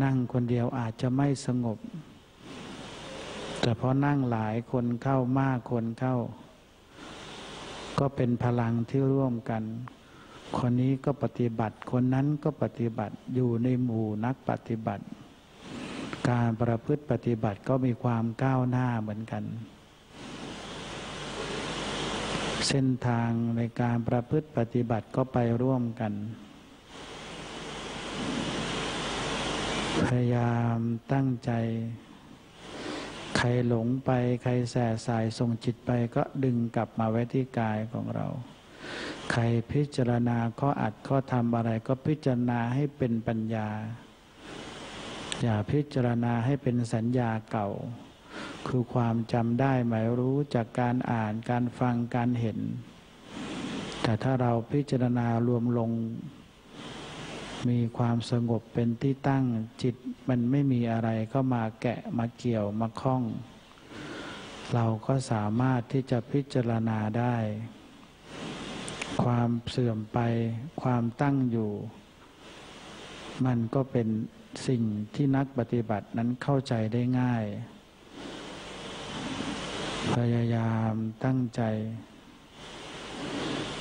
นั่งคนเดียวอาจจะไม่สงบแต่พอนั่งหลายคนเข้ามากคนเข้าก็เป็นพลังที่ร่วมกันคนนี้ก็ปฏิบัติคนนั้นก็ปฏิบัติอยู่ในหมู่นักปฏิบัติการประพฤติปฏิบัติก็มีความก้าวหน้าเหมือนกันเส้นทางในการประพฤติปฏิบัติก็ไปร่วมกันพยายามตั้งใจใครหลงไปใครแส่สายส่งจิตไปก็ดึงกลับมาไว้ที่กายของเราใครพิจารณาข้ออัดข้อธรรมอะไรก็พิจารณาให้เป็นปัญญาอย่าพิจารณาให้เป็นสัญญาเก่า คือความจำได้หมายรู้จากการอ่านการฟังการเห็นแต่ถ้าเราพิจารณารวมลงมีความสงบเป็นที่ตั้งจิตมันไม่มีอะไรก็มาแกะมาเกี่ยวมาคล้องเราก็สามารถที่จะพิจารณาได้ความเสื่อมไปความตั้งอยู่มันก็เป็นสิ่งที่นักปฏิบัตินั้นเข้าใจได้ง่ายพยายามตั้งใจ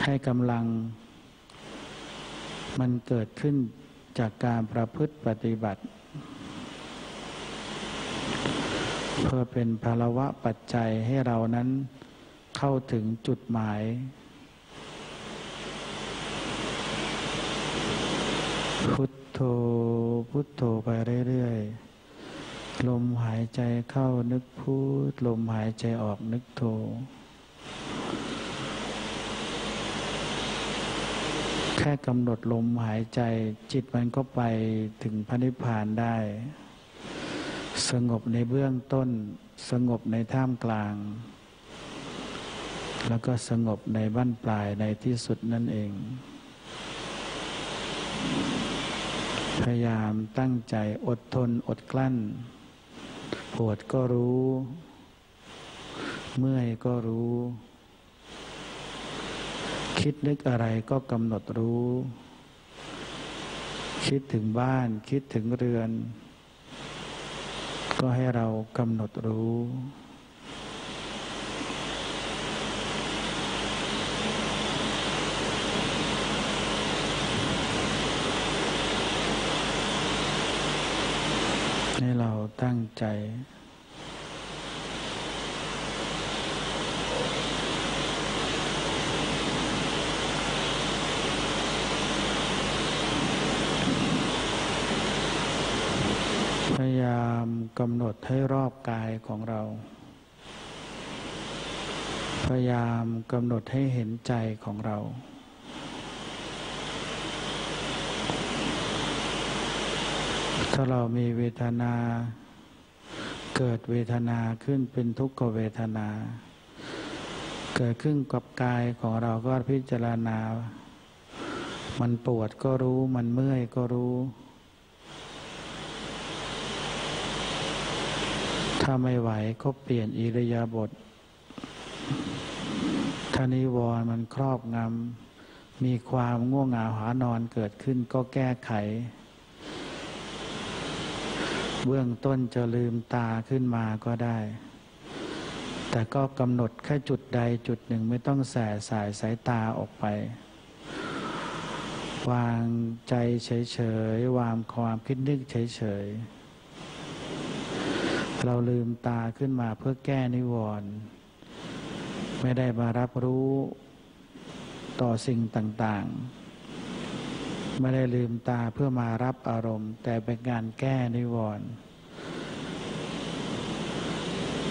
ให้กำลังมันเกิดขึ้นจากการประพฤติปฏิบัติเพื่อเป็นภาระปัจจัยให้เรานั้นเข้าถึงจุดหมายพุทโธพุทโธไปเรื่อยๆลมหายใจเข้านึกพุทลมหายใจออกนึกโธแค่กำหนดลมหายใจจิตมันก็ไปถึงพระนิพพานได้สงบในเบื้องต้นสงบในท่ามกลางแล้วก็สงบในบั้นปลายในที่สุดนั่นเองพยายามตั้งใจอดทนอดกลั้นปวดก็รู้เมื่อยก็รู้คิดนึกอะไรก็กำหนดรู้คิดถึงบ้านคิดถึงเรือนก็ให้เรากำหนดรู้ให้เราตั้งใจพยายามกำหนดให้รอบกายของเราพยายามกำหนดให้เห็นใจของเราถ้าเรามีเวทนาเกิดเวทนาขึ้นเป็นทุกขเวทนาเกิดขึ้นกับกายของเราก็พิจารณามันปวดก็รู้มันเมื่อยก็รู้ถ้าไม่ไหวก็เปลี่ยนอิริยาบถถ้านิวรณ์มันครอบงำมีความง่วงเหงาหานอนเกิดขึ้นก็แก้ไขเบื้องต้นจะลืมตาขึ้นมาก็ได้แต่ก็กำหนดแค่จุดใดจุดหนึ่งไม่ต้องแส่สายสายตาออกไปวางใจเฉยๆวางความคิดนึกเฉยๆเราลืมตาขึ้นมาเพื่อแก้นิวรณ์ไม่ได้มารับรู้ต่อสิ่งต่างๆไม่ได้ลืมตาเพื่อมารับอารมณ์แต่เป็นการแก้นิวรณ์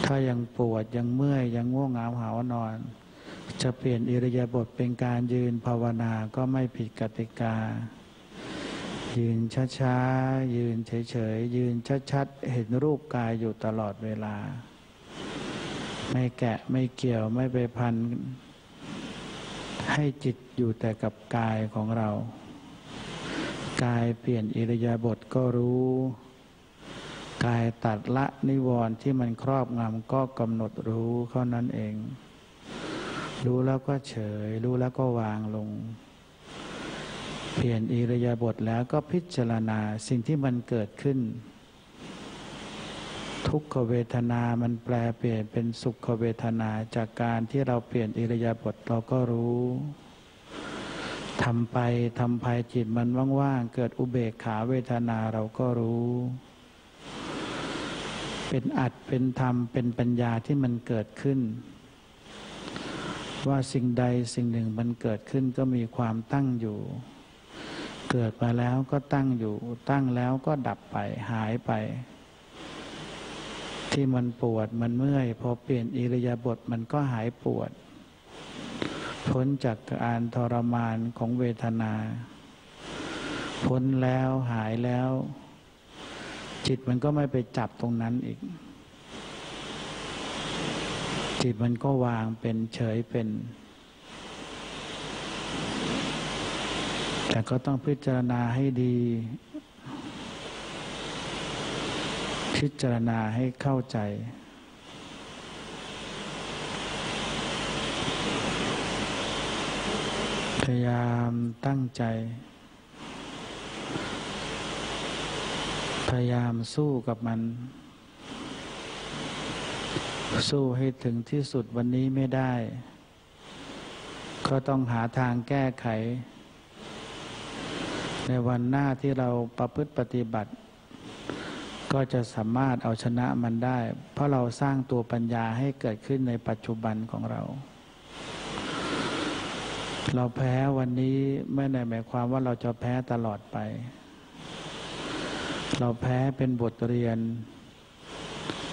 ถ้ายังปวดยังเมื่อยยังง่วงเหงาหาวนอนจะเปลี่ยนอิริยาบถเป็นการยืนภาวนาก็ไม่ผิดกติกายืนช้าๆยืนเฉยๆยืนชัดๆเห็นรูปกายอยู่ตลอดเวลาไม่แกะไม่เกี่ยวไม่ไปพันให้จิตอยู่แต่กับกายของเรากายเปลี่ยนอิริยาบถก็รู้กายตัดละนิวรณ์ที่มันครอบงำก็กำหนดรู้เท่านั้นเองรู้แล้วก็เฉยรู้แล้วก็วางลงเปลี่ยนอิริยาบถแล้วก็พิจารณาสิ่งที่มันเกิดขึ้นทุกขเวทนามันแปลเปลี่ยนเป็นสุขเวทนาจากการที่เราเปลี่ยนอิริยาบถเราก็รู้ทำไปจิตมันว่างๆเกิดอุเบกขาเวทนาเราก็รู้เป็นอัตเป็นธรรมเป็นปัญญาที่มันเกิดขึ้นว่าสิ่งใดสิ่งหนึ่งมันเกิดขึ้นก็มีความตั้งอยู่เกิดมาแล้วก็ตั้งอยู่ตั้งแล้วก็ดับไปหายไปที่มันปวดมันเมื่อยพอเปลี่ยนอิริยาบถมันก็หายปวดพ้นจากการทรมานของเวทนาพ้นแล้วหายแล้วจิตมันก็ไม่ไปจับตรงนั้นอีก จิตมันก็วางเป็นเฉยเป็นแต่ก็ต้องพิจารณาให้ดีพิจารณาให้เข้าใจพยายามตั้งใจพยายามสู้กับมันสู้ให้ถึงที่สุดวันนี้ไม่ได้ก็ต้องหาทางแก้ไขในวันหน้าที่เราประพฤติปฏิบัติก็จะสามารถเอาชนะมันได้เพราะเราสร้างตัวปัญญาให้เกิดขึ้นในปัจจุบันของเราเราแพ้วันนี้ไม่ได้หมายความว่าเราจะแพ้ตลอดไปเราแพ้เป็นบทเรียน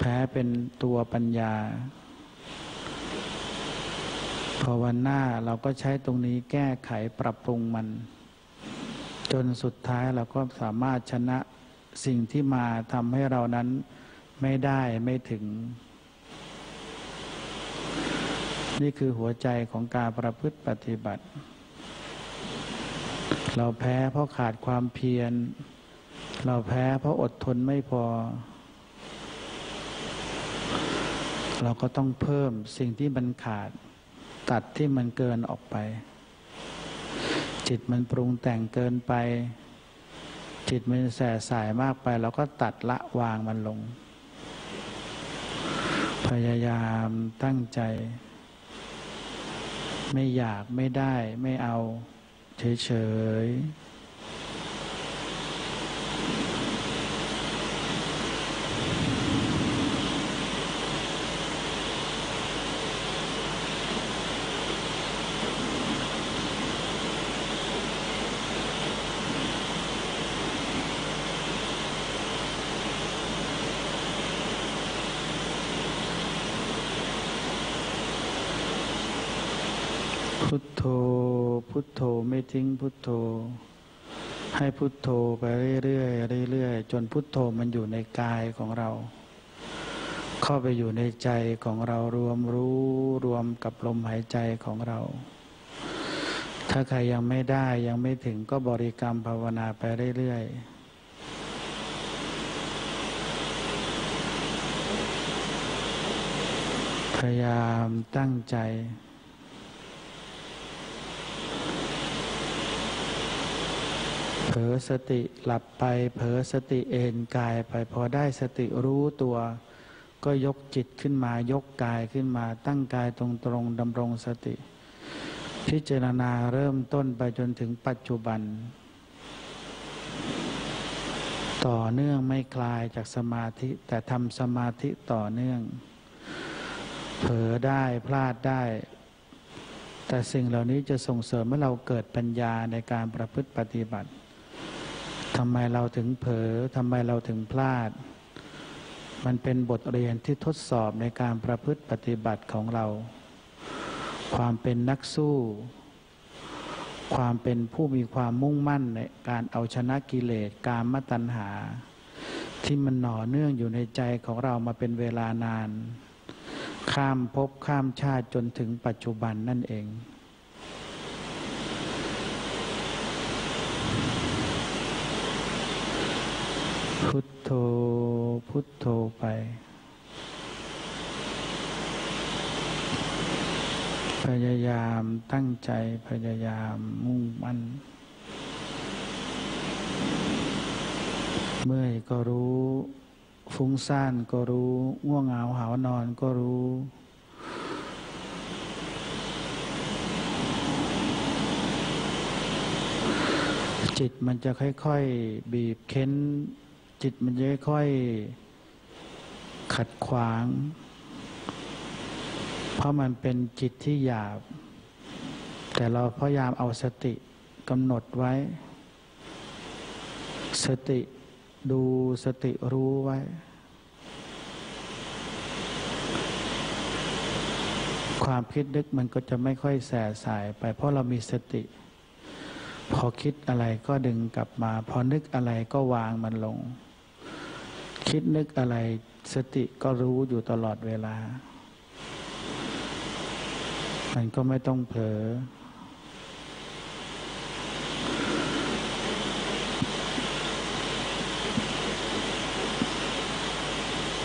แพ้เป็นตัวปัญญาพอวันหน้าเราก็ใช้ตรงนี้แก้ไขปรับปรุงมันจนสุดท้ายเราก็สามารถชนะสิ่งที่มาทำให้เรานั้นไม่ได้ไม่ถึงนี่คือหัวใจของการประพฤติปฏิบัติเราแพ้เพราะขาดความเพียรเราแพ้เพราะอดทนไม่พอเราก็ต้องเพิ่มสิ่งที่มันขาดตัดที่มันเกินออกไปจิตมันปรุงแต่งเกินไปจิตมันแส่สายมากไปเราก็ตัดละวางมันลงพยายามตั้งใจไม่อยากไม่ได้ไม่เอาเฉยๆพุทโธพุทโธไม่ทิ้งพุทโธให้พุทโธไปเรื่อยๆเรื่อยๆจนพุทโธมันอยู่ในกายของเราเข้าไปอยู่ในใจของเรารวมรู้รวมกับลมหายใจของเราถ้าใครยังไม่ได้ยังไม่ถึงก็บริกรรมภาวนาไปเรื่อยๆพยายามตั้งใจเผลอสติหลับไปเผลอสติเอนกายไปพอได้สติรู้ตัวก็ยกจิตขึ้นมายกกายขึ้นมาตั้งกายตรงๆดำรงสติพิจารณาเริ่มต้นไปจนถึงปัจจุบันต่อเนื่องไม่คลายจากสมาธิแต่ทำสมาธิต่อเนื่องเผลอได้พลาดได้แต่สิ่งเหล่านี้จะส่งเสริมให้เราเกิดปัญญาในการประพฤติปฏิบัติทำไมเราถึงเผลอทำไมเราถึงพลาดมันเป็นบทเรียนที่ทดสอบในการประพฤติปฏิบัติของเราความเป็นนักสู้ความเป็นผู้มีความมุ่งมั่นในการเอาชนะกิเลสกามตัณหาที่มันหน่อเนื่องอยู่ในใจของเรามาเป็นเวลานานข้ามภพข้ามชาติจนถึงปัจจุบันนั่นเองพุทโธพุทโธไปพยายามตั้งใจพยายามมุ่งมั่นเมื่อยก็รู้ฟุ้งซ่านก็รู้ง่วงเหงาหาวนอนก็รู้จิตมันจะค่อยๆบีบเค้นจิตมันจะค่อยๆขัดขวางเพราะมันเป็นจิตที่หยาบแต่เราพยายามเอาสติกำหนดไว้สติดูสติรู้ไว้ความคิดนึกมันก็จะไม่ค่อยแส่สายไปเพราะเรามีสติพอคิดอะไรก็ดึงกลับมาพอนึกอะไรก็วางมันลงคิดนึกอะไรสติก็รู้อยู่ตลอดเวลา มันก็ไม่ต้องเผลอ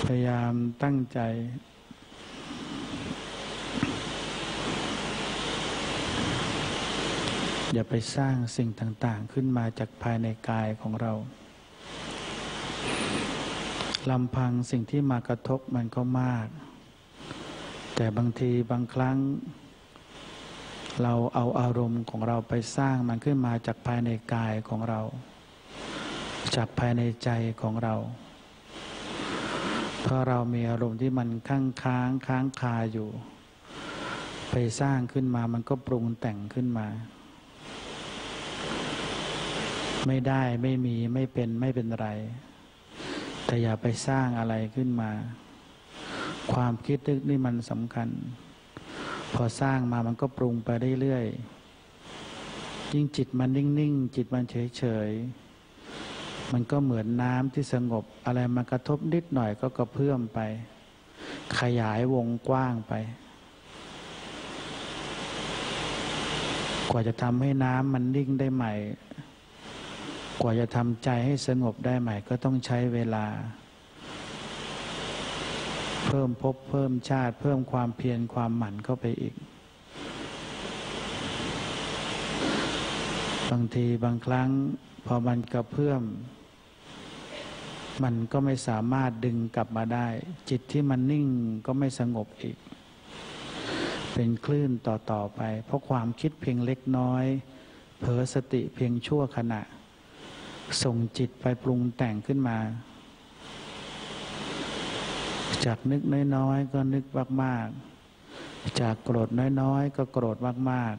พยายามตั้งใจอย่าไปสร้างสิ่งต่างๆขึ้นมาจากภายในกายของเราลำพังสิ่งที่มากระทบมันก็มากแต่บางทีบางครั้งเราเอาอารมณ์ของเราไปสร้างมันขึ้นมาจากภายในกายของเราจากภายในใจของเราเพราะเรามีอารมณ์ที่มันค้างคาอยู่ไปสร้างขึ้นมามันก็ปรุงแต่งขึ้นมาไม่ได้ไม่มีไม่เป็นไรแต่อย่าไปสร้างอะไรขึ้นมาความคิดนึกนี่มันสำคัญพอสร้างมามันก็ปรุงไปเรื่อยๆยิ่งจิตมันนิ่งๆจิตมันเฉยๆมันก็เหมือนน้ำที่สงบอะไรมากระทบนิดหน่อยก็กระเพื่อมไปขยายวงกว้างไปกว่าจะทำให้น้ำมันนิ่งได้ใหม่กว่าจะทำใจให้สงบได้ใหม่ก็ต้องใช้เวลาเพิ่มภพเพิ่มชาติเพิ่มความเพียรความหมั่นเข้าไปอีกบางทีบางครั้งพอมันกระเพื่อมมันก็ไม่สามารถดึงกลับมาได้จิตที่มันนิ่งก็ไม่สงบอีกเป็นคลื่นต่อไปเพราะความคิดเพียงเล็กน้อยเผลอสติเพียงชั่วขณะส่งจิตไปปรุงแต่งขึ้นมาจากนึกน้อยๆก็นึกมากๆจากโกรธน้อยๆก็โกรธมาก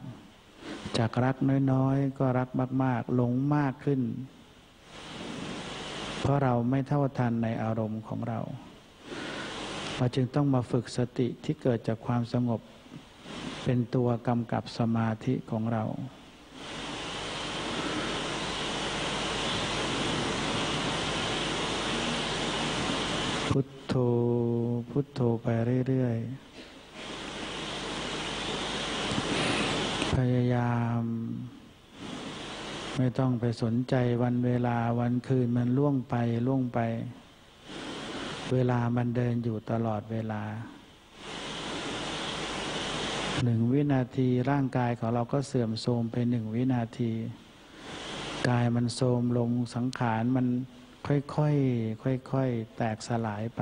ๆจากรักน้อยๆก็รักมากๆหลงมากขึ้นเพราะเราไม่เท่าทันในอารมณ์ของเราเราจึงต้องมาฝึกสติที่เกิดจากความสงบเป็นตัวกำกับสมาธิของเราพุทโธพุทโธไปเรื่อยๆพยายามไม่ต้องไปสนใจวันเวลาวันคืนมันล่วงไปเวลามันเดินอยู่ตลอดเวลา1วินาทีร่างกายของเราก็เสื่อมโทรมไป1วินาทีกายมันโทรมลงสังขารมันค่อยๆแตกสลายไป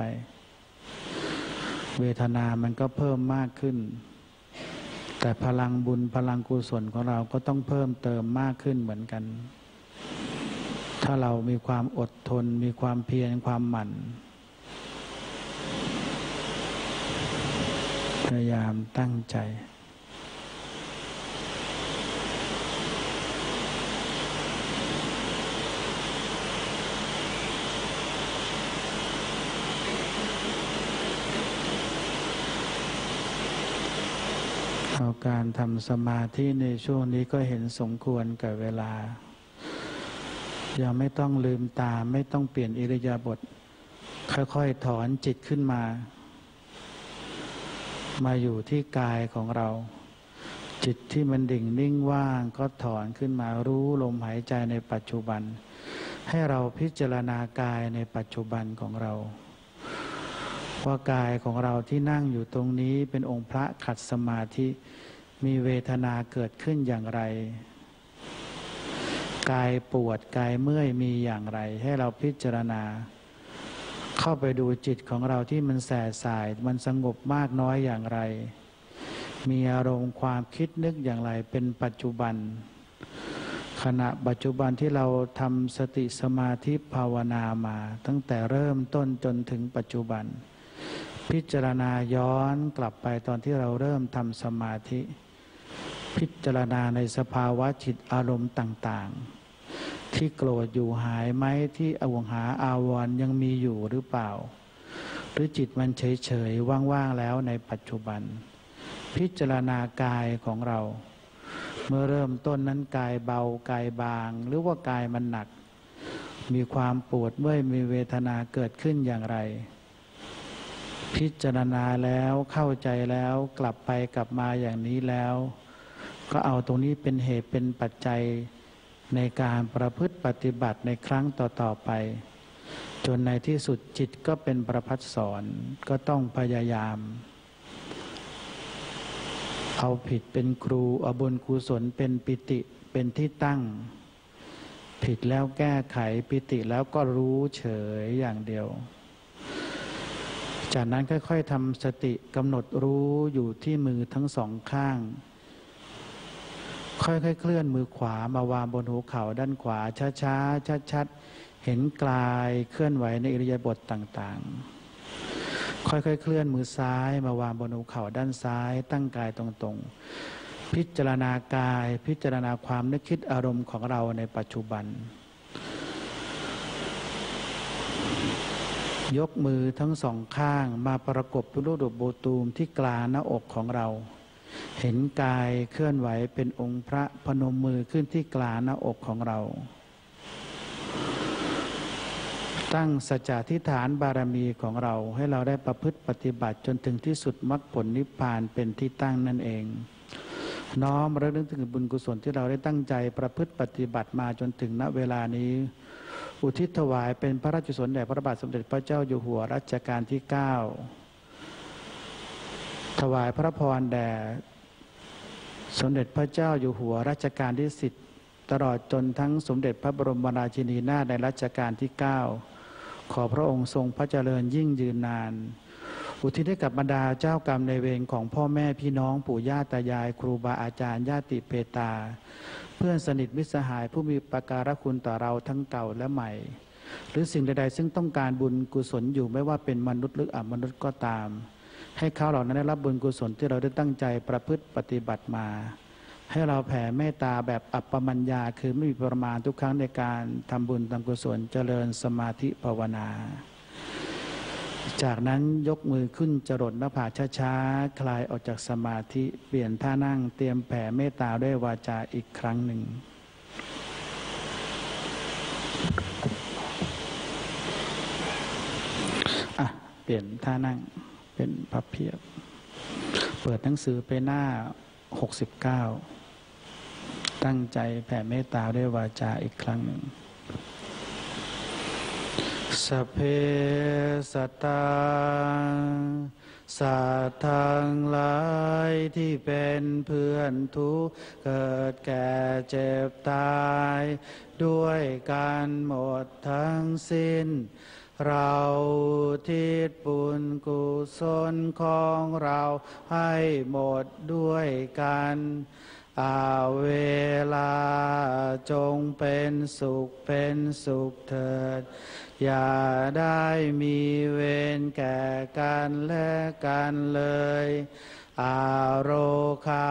เวทนามันก็เพิ่มมากขึ้นแต่พลังบุญพลังกุศลของเราก็ต้องเพิ่มเติมมากขึ้นเหมือนกันถ้าเรามีความอดทนมีความเพียรความหมั่นพยายามตั้งใจการทำสมาธิในช่วงนี้ก็เห็นสมควรกับเวลาอย่าไม่ต้องลืมตาไม่ต้องเปลี่ยนอิริยาบถค่อยๆถอนจิตขึ้นมาอยู่ที่กายของเราจิตที่มันดิ่งนิ่งว่างก็ถอนขึ้นมารู้ลมหายใจในปัจจุบันให้เราพิจารณากายในปัจจุบันของเราว่ากายของเราที่นั่งอยู่ตรงนี้เป็นองค์พระขัดสมาธิมีเวทนาเกิดขึ้นอย่างไรกายปวดกายเมื่อยมีอย่างไรให้เราพิจารณาเข้าไปดูจิตของเราที่มันแส่สายมันสงบมากน้อยอย่างไรมีอารมณ์ความคิดนึกอย่างไรเป็นปัจจุบันขณะปัจจุบันที่เราทำสติสมาธิภาวนามาตั้งแต่เริ่มต้นจนถึงปัจจุบันพิจารณาย้อนกลับไปตอนที่เราเริ่มทำสมาธิพิจารณาในสภาวะจิตอารมณ์ต่างๆที่โกรธอยู่หายไหมที่อวงหาอาวรณ์ยังมีอยู่หรือเปล่าหรือจิตมันเฉยๆว่างๆแล้วในปัจจุบันพิจารณากายของเราเมื่อเริ่มต้นนั้นกายเบากายบางหรือว่ากายมันหนักมีความปวดเมื่อยมีเวทนาเกิดขึ้นอย่างไร พิจารณาแล้วเข้าใจแล้วกลับไปกลับมาอย่างนี้แล้วก็เอาตรงนี้เป็นเหตุเป็นปัจจัยในการประพฤติปฏิบัติในครั้งต่อๆไปจนในที่สุดจิตก็เป็นประภัสสรก็ต้องพยายามเอาผิดเป็นครูเอาบุญกุศลเป็นปิติเป็นที่ตั้งผิดแล้วแก้ไขปิติแล้วก็รู้เฉยอย่างเดียวจากนั้นค่อยๆทำสติกำหนดรู้อยู่ที่มือทั้งสองข้างค่อยๆเคลื่อนมือขวามาวางบนหัวเข่าด้านขวาช้าๆชัดๆเห็นกายเคลื่อนไหวในอิริยาบถต่างๆค่อยๆเคลื่อนมือซ้ายมาวางบนหัวเข่าด้านซ้ายตั้งกายตรงๆพิจารณากายพิจารณาความนึกคิดอารมณ์ของเราในปัจจุบันยกมือทั้งสองข้างมาประกบรูปดอกโบตูมที่กลางหน้าอกของเราเห็นกายเคลื่อนไหวเป็นองค์พระพนมมือขึ้นที่กลางหน้าอกของเราตั้งสัจจะทิฏฐานบารมีของเราให้เราได้ประพฤติปฏิบัติจนถึงที่สุดมรรคผลนิพพานเป็นที่ตั้งนั่นเองน้อมระลึกถึงบุญกุศลที่เราได้ตั้งใจประพฤติปฏิบัติมาจนถึงณเวลานี้อุทิศถวายเป็นพระราชกุศลแด่พระบาทสมเด็จพระเจ้าอยู่หัวรัชกาลที่ 9 ถวายพระพรแด่สมเด็จพระเจ้าอยู่หัวรัชกาลที่ 10 ตลอดจนทั้งสมเด็จพระบรมราชินีนาถในรัชกาลที่ 9 ขอพระองค์ทรงพระเจริญยิ่งยืนนานอุทิศให้กับบรรดาเจ้ากรรมนายเวรของพ่อแม่พี่น้องปู่ย่าตายายครูบาอาจารย์ญาติเพตาเพื่อนสนิทมิตรสหายผู้มีปการะคุณต่อเราทั้งเก่าและใหม่หรือสิ่งใดๆซึ่งต้องการบุญกุศลอยู่ไม่ว่าเป็นมนุษย์หรืออมนุษย์ก็ตามให้เขาเหล่านั้นได้รับบุญกุศลที่เราได้ตั้งใจประพฤติปฏิบัติมาให้เราแผ่เมตตาแบบอัปปมัญญาคือไม่มีประมาณทุกครั้งในการทำบุญทำกุศลเจริญสมาธิภาวนาจากนั้นยกมือขึ้นจรดหน้าผากช้าๆคลายออกจากสมาธิเปลี่ยนท่านั่งเตรียมแผ่เมตตาด้วยวาจาอีกครั้งหนึ่งเปลี่ยนท่านั่งเป็นพับเพียบเปิดหนังสือไปหน้า69ตั้งใจแผ่เมตตาด้วยวาจาอีกครั้งหนึ่งสัพเพสัตตาสัตว์ทั้งหลายที่เป็นเพื่อนทุกข์เกิดแก่เจ็บตายด้วยกันหมดทั้งสิ้นเราอุทิศบุญกุศลของเราให้หมดด้วยกันอาเวลาจงเป็นสุขเถิดอย่าได้มีเวรแก่กันและกันเลยอาโรคา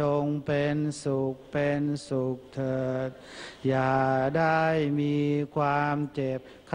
จงเป็นสุขเถิดอย่าได้มีความเจ็บไข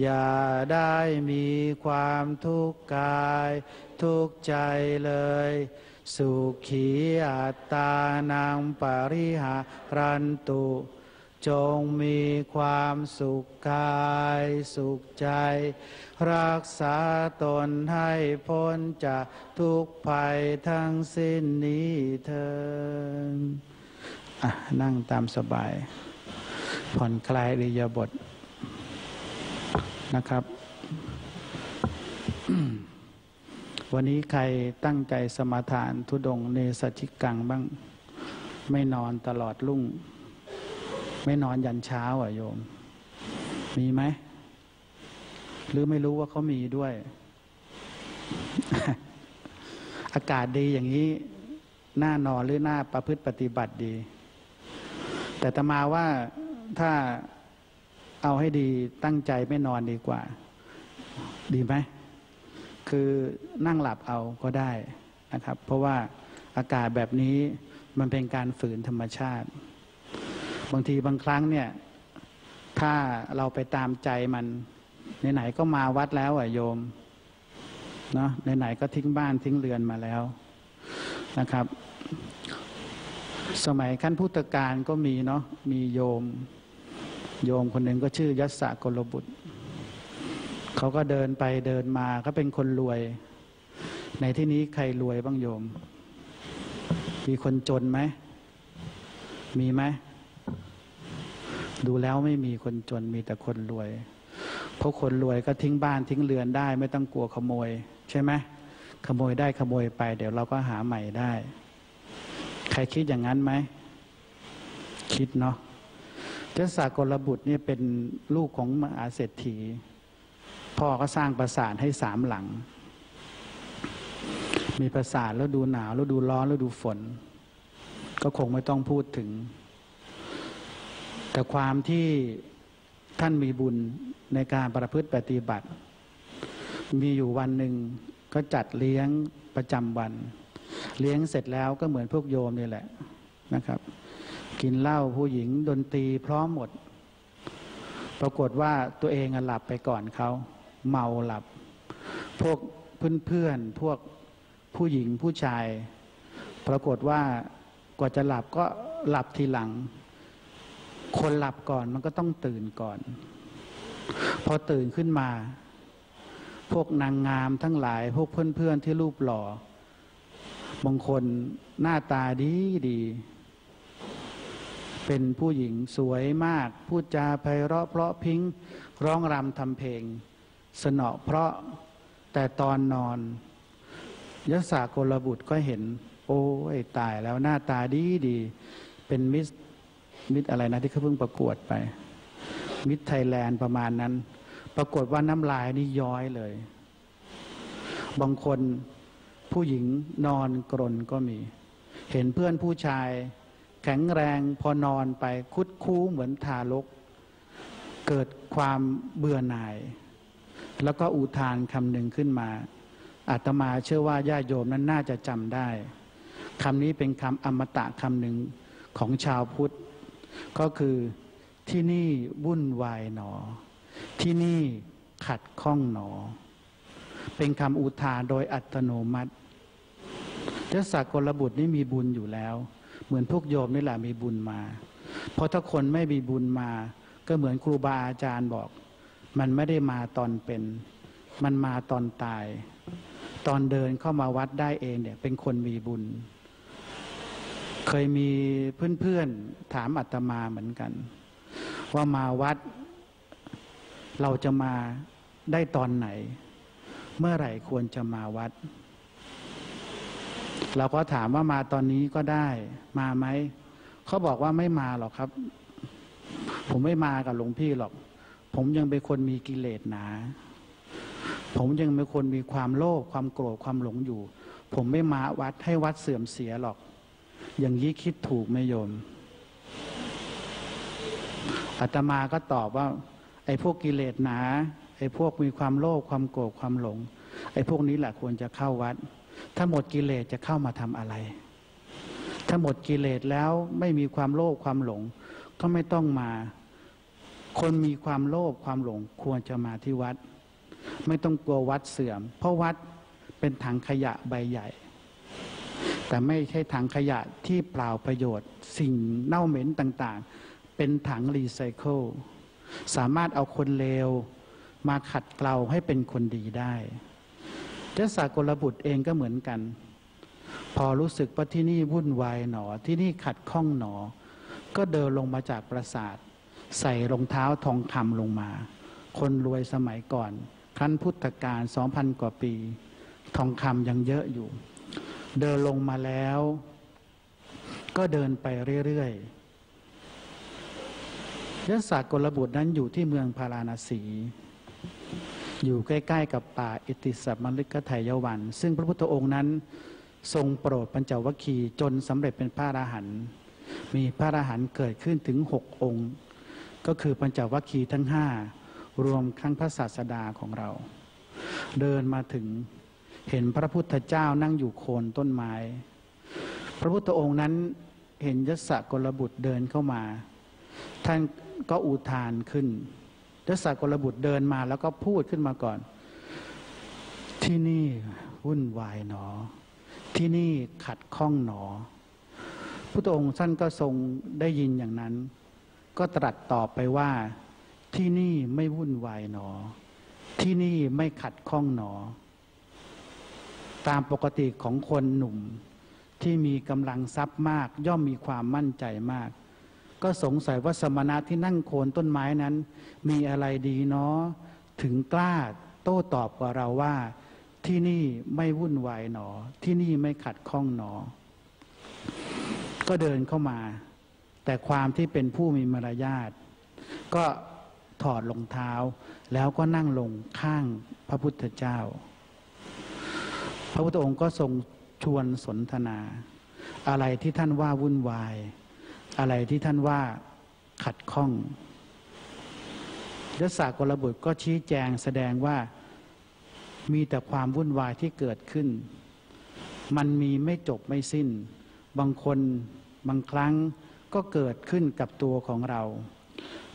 อย่าได้มีความทุกข์กายทุกข์ใจเลยสุขีอัตตานังปริหารันตุจงมีความสุขกายสุขใจรักษาตนให้พ้นจากทุกภัยทั้งสิ้นนี้เถิดนั่งตามสบายผ่อนคลายอิริยาบถนะครับ วันนี้ใครตั้งใจสมาทานธุดงค์เนสชิกังบ้างไม่นอนตลอดรุ่งไม่นอนยันเช้าอ่ะโยมมีไหมหรือไม่รู้ว่าเขามีด้วย อากาศดีอย่างนี้หน้านอนหรือหน้าประพฤติปฏิบัติดีแต่อาตมาว่าถ้าเอาให้ดีตั้งใจไม่นอนดีกว่าดีไหมคือนั่งหลับเอาก็ได้นะครับเพราะว่า อากาศแบบนี้มันเป็นการฝืนธรรมชาติบางทีบางครั้งเนี่ยถ้าเราไปตามใจมันไหนๆก็มาวัดแล้วอ่ะโยมเนาะไหนๆก็ทิ้งบ้านทิ้งเรือนมาแล้วนะครับสมัยขั้นพุทธกาลก็มีเนาะมีโยมคนหนึ่งก็ชื่อยัสสะโกลบุตรเขาก็เดินไปเดินมาก็เป็นคนรวยในที่นี้ใครรวยบ้างโยมมีคนจนไหมมีไหมดูแล้วไม่มีคนจนมีแต่คนรวยเพราะคนรวยก็ทิ้งบ้านทิ้งเรือนได้ไม่ต้องกลัวขโมยใช่ไหมขโมยได้ขโมยไปเดี๋ยวเราก็หาใหม่ได้ใครคิดอย่างนั้นไหมคิดเนาะยัสสะโกลบุตรนี่เป็นลูกของมหาเศรษฐีพ่อก็สร้างปราสาทให้3 หลังมีปราสาทแล้วดูหนาวแล้วดูร้อนแล้วดูฝนก็คงไม่ต้องพูดถึงแต่ความที่ท่านมีบุญในการประพฤติปฏิบัติมีอยู่วันหนึ่งก็จัดเลี้ยงประจำวันเลี้ยงเสร็จแล้วก็เหมือนพวกโยมนี่แหละนะครับกินเหล้าผู้หญิงดนตรีพร้อมหมดปรากฏว่าตัวเองหลับไปก่อนเขาเมาหลับพวกเพื่อนพวกผู้หญิงผู้ชายปรากฏว่ากว่าจะหลับก็หลับทีหลังคนหลับก่อนมันก็ต้องตื่นก่อนพอตื่นขึ้นมาพวกนางงามทั้งหลายพวกเพื่อนที่รูปหล่อบางคนหน้าตาดีเป็นผู้หญิงสวยมากพูดจาไพเราะเพราะพริ้งร้องรำทำเพลงสนอเพราะแต่ตอนนอนยัสสะโกลบุตรก็เห็นโอ้ยตายแล้วหน้าตาดีเป็นมิสอะไรนะที่เขาเพิ่งประกวดไปมิสไทยแลนด์ประมาณนั้นปรากฏว่าน้ำลายนี่ย้อยเลยบางคนผู้หญิงนอนกรนก็มีเห็นเพื่อนผู้ชายแข็งแรงพอนอนไปคุดคู้เหมือนทารกเกิดความเบื่อหน่ายแล้วก็อุทานคำหนึ่งขึ้นมาอาตมาเชื่อว่าญาติโยมนั้นน่าจะจำได้คำนี้เป็นคำอมตะคำหนึ่งของชาวพุทธก็คือที่นี่วุ่นวายหนอที่นี่ขัดข้องหนอเป็นคำอุทานโดยอัตโนมัติยัสสะโกลบุตรนี่มีบุญอยู่แล้วเหมือนพวกโยมนี่แหละมีบุญมาเพราะถ้าคนไม่มีบุญมาก็เหมือนครูบาอาจารย์บอกมันไม่ได้มาตอนเป็นมันมาตอนตายตอนเดินเข้ามาวัดได้เองเนี่ยเป็นคนมีบุญเคยมีเพื่อนๆถามอาตมาเหมือนกันว่ามาวัดเราจะมาได้ตอนไหนเมื่อไหร่ควรจะมาวัดเราก็ถามว่ามาตอนนี้ก็ได้มาไหมเขาบอกว่าไม่มาหรอกครับผมไม่มากับหลวงพี่หรอกผมยังเป็นคนมีกิเลสหนาผมยังเป็นคนมีความโลภความโกรธความหลงอยู่ผมไม่มาวัดให้วัดเสื่อมเสียหรอกอย่างนี้คิดถูกไหมโยมอาตมาก็ตอบว่าไอ้พวกกิเลสหนาไอ้พวกมีความโลภความโกรธความหลงไอ้พวกนี้แหละควรจะเข้าวัดถ้าหมดกิเลสจะเข้ามาทำอะไรถ้าหมดกิเลสแล้วไม่มีความโลภความหลงก็ไม่ต้องมาคนมีความโลภความหลงควรจะมาที่วัดไม่ต้องกลัววัดเสื่อมเพราะวัดเป็นถังขยะใบใหญ่แต่ไม่ใช่ถังขยะที่เปล่าประโยชน์สิ่งเน่าเหม็นต่างๆเป็นถังรีไซเคิลสามารถเอาคนเลวมาขัดเกลาให้เป็นคนดีได้ยัสสะโกลบุตรเองก็เหมือนกันพอรู้สึกว่าที่นี่วุ่นวายหนอที่นี่ขัดข้องหนอก็เดินลงมาจากปราสาทใส่รองเท้าทองคำลงมาคนรวยสมัยก่อนครั้นพุทธกาล 2,000 กว่าปีทองคำยังเยอะอยู่เดินลงมาแล้วก็เดินไปเรื่อยๆยัสสะโกลบุตรนั้นอยู่ที่เมืองพาราณสีอยู่ใกล้ๆกับป่าอิติสมฤคทายวันซึ่งพระพุทธองค์นั้นทรงโปรดปัญจวัคคีย์จนสำเร็จเป็นพระอรหันต์มีพระอรหันต์เกิดขึ้นถึง6 องค์ก็คือปัญจวัคคีย์ทั้ง5รวมทั้งพระศาสดาของเราเดินมาถึงเห็นพระพุทธเจ้านั่งอยู่โคนต้นไม้ พระพุทธองค์นั้นเห็นยศกลบุตรเดินเข้ามาท่านก็อุทานขึ้นยศกลบุตรเดินมาแล้วก็พูดขึ้นมาก่อนที่นี่วุ่นวายหนอที่นี่ขัดข้องหนอพุทธองค์ท่านก็ทรงได้ยินอย่างนั้นก็ตรัสตอบไปว่าที่นี่ไม่วุ่นวายหนอที่นี่ไม่ขัดข้องหนอตามปกติของคนหนุ่มที่มีกำลังทรัพย์มากย่อมมีความมั่นใจมากก็สงสัยว่าสมณะที่นั่งโคนต้นไม้นั้นมีอะไรดีหนอถึงกล้าโต้ตอบกับเราว่าที่นี่ไม่วุ่นวายหนอที่นี่ไม่ขัดข้องหนอก็เดินเข้ามาแต่ความที่เป็นผู้มีมารยาทก็ถอดรองเท้าแล้วก็นั่งลงข้างพระพุทธเจ้าพระพุทธองค์ก็ทรงชวนสนทนาอะไรที่ท่านว่าวุ่นวายอะไรที่ท่านว่าขัดข้องยศกลบุตรก็ชี้แจงแสดงว่ามีแต่ความวุ่นวายที่เกิดขึ้นมันมีไม่จบไม่สิ้นบางคนบางครั้งก็เกิดขึ้นกับตัวของเรา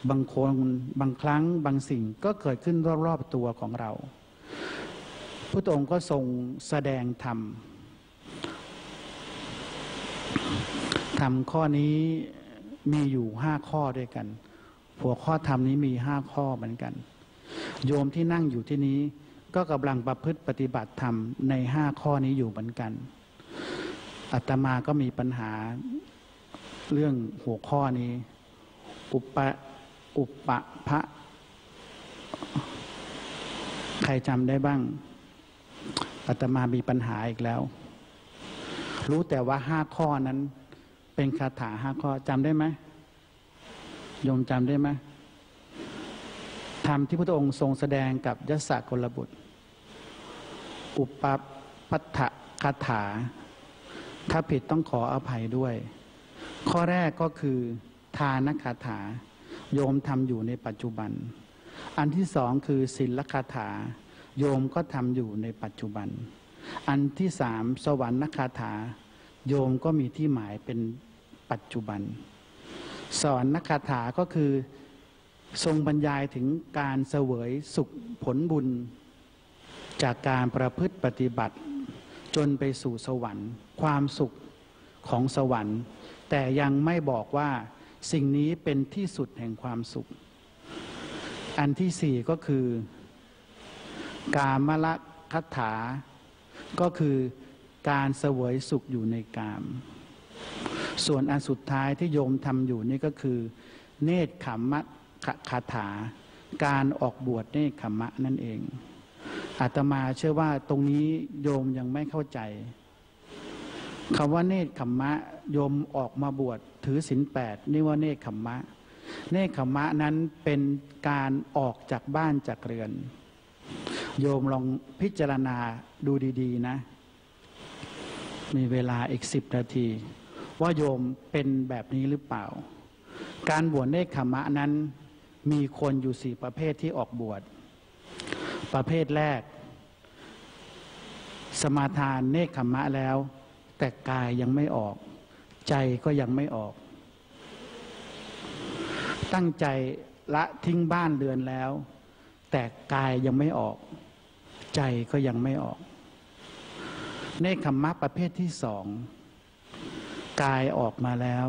บางคนบางครั้งบางสิ่งก็เกิดขึ้นรอบๆตัวของเราพระองค์ก็ทรงแสดงธรรมข้อนี้มีอยู่5ข้อด้วยกันหัวข้อธรรมนี้มี5ข้อเหมือนกันโยมที่นั่งอยู่ที่นี้ก็กำลังประพฤติปฏิบัติธรรมใน5ข้อนี้อยู่เหมือนกันอาตมาก็มีปัญหาเรื่องหัวข้อนี้อุปภะใครจำได้บ้างอาตมามีปัญหาอีกแล้วรู้แต่ว่า5ข้อนั้นเป็นคาถา5ข้อจำได้ไหมโยมจำได้ไหมธรรมที่พระองค์ทรงแสดงกับยศกลบุตรอุปปัฏฐคาถาถ้าผิดต้องขออภัยด้วยข้อแรกก็คือทานคาถาโยมทำอยู่ในปัจจุบันอันที่สองคือศีลคาถาโยมก็ทำอยู่ในปัจจุบันอันที่สามสวรรคาถาโยมก็มีที่หมายเป็นปัจจุบันสวรรคาถาก็คือทรงบรรยายถึงการเสวยสุขผลบุญจากการประพฤติปฏิบัติจนไปสู่สวรรค์ความสุขของสวรรค์แต่ยังไม่บอกว่าสิ่งนี้เป็นที่สุดแห่งความสุขอันที่สี่ก็คือกามลคถาก็คือการเสวยสุขอยู่ในกามส่วนอันสุดท้ายที่โยมทำอยู่นี่ก็คือเนกขมมะคาถาการออกบวชเนกขมมะนั่นเองอาตมาเชื่อว่าตรงนี้โยมยังไม่เข้าใจคำว่าเนกขมมะโยมออกมาบวชถือศีล8นี่ว่าเนกขมมะเนกขมมะนั้นเป็นการออกจากบ้านจากเรือนโยมลองพิจารณาดูดีๆนะมีเวลาอีก10นาทีว่าโยมเป็นแบบนี้หรือเปล่าการบวชเนกขมมะนั้นมีคนอยู่4ประเภทที่ออกบวชประเภทแรกสมาทานเนกขมมะแล้วแต่กายยังไม่ออกใจก็ยังไม่ออกตั้งใจละทิ้งบ้านเรือนแล้วแต่กายยังไม่ออกใจก็ยังไม่ออกเนกขมมะประเภทที่สองกายออกมาแล้ว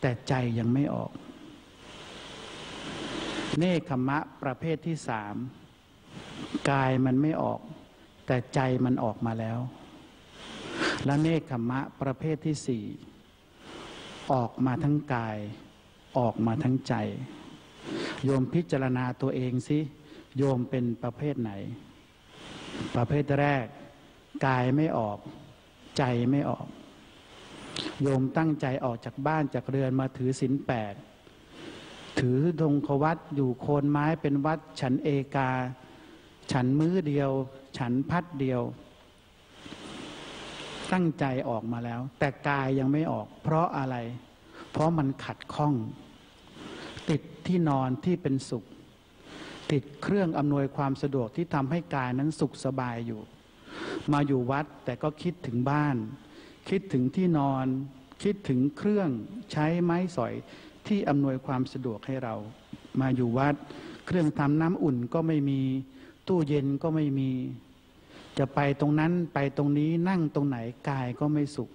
แต่ใจยังไม่ออกเนกขมมะประเภทที่สามกายมันไม่ออกแต่ใจมันออกมาแล้วและเนกขมมะประเภทที่สี่ออกมาทั้งกายออกมาทั้งใจโยมพิจารณาตัวเองสิโยมเป็นประเภทไหนประเภทแรกกายไม่ออกใจไม่ออกโยมตั้งใจออกจากบ้านจากเรือนมาถือศีล8ถือธงควัตอยู่โคนไม้เป็นวัดฉันเอกาฉันมื้อเดียวฉันพัดเดียวตั้งใจออกมาแล้วแต่กายยังไม่ออกเพราะอะไรเพราะมันขัดข้องติดที่นอนที่เป็นสุขติดเครื่องอำนวยความสะดวกที่ทำให้กายนั้นสุขสบายอยู่มาอยู่วัดแต่ก็คิดถึงบ้าน คิดถึงที่นอนคิดถึงเครื่องใช้ไม้สอยที่อำนวยความสะดวกให้เรามาอยู่วัดเครื่องทำน้ำอุ่นก็ไม่มีตู้เย็นก็ไม่มีจะไปตรงนั้นไปตรงนี้นั่งตรงไหนกายก็ไม่สุข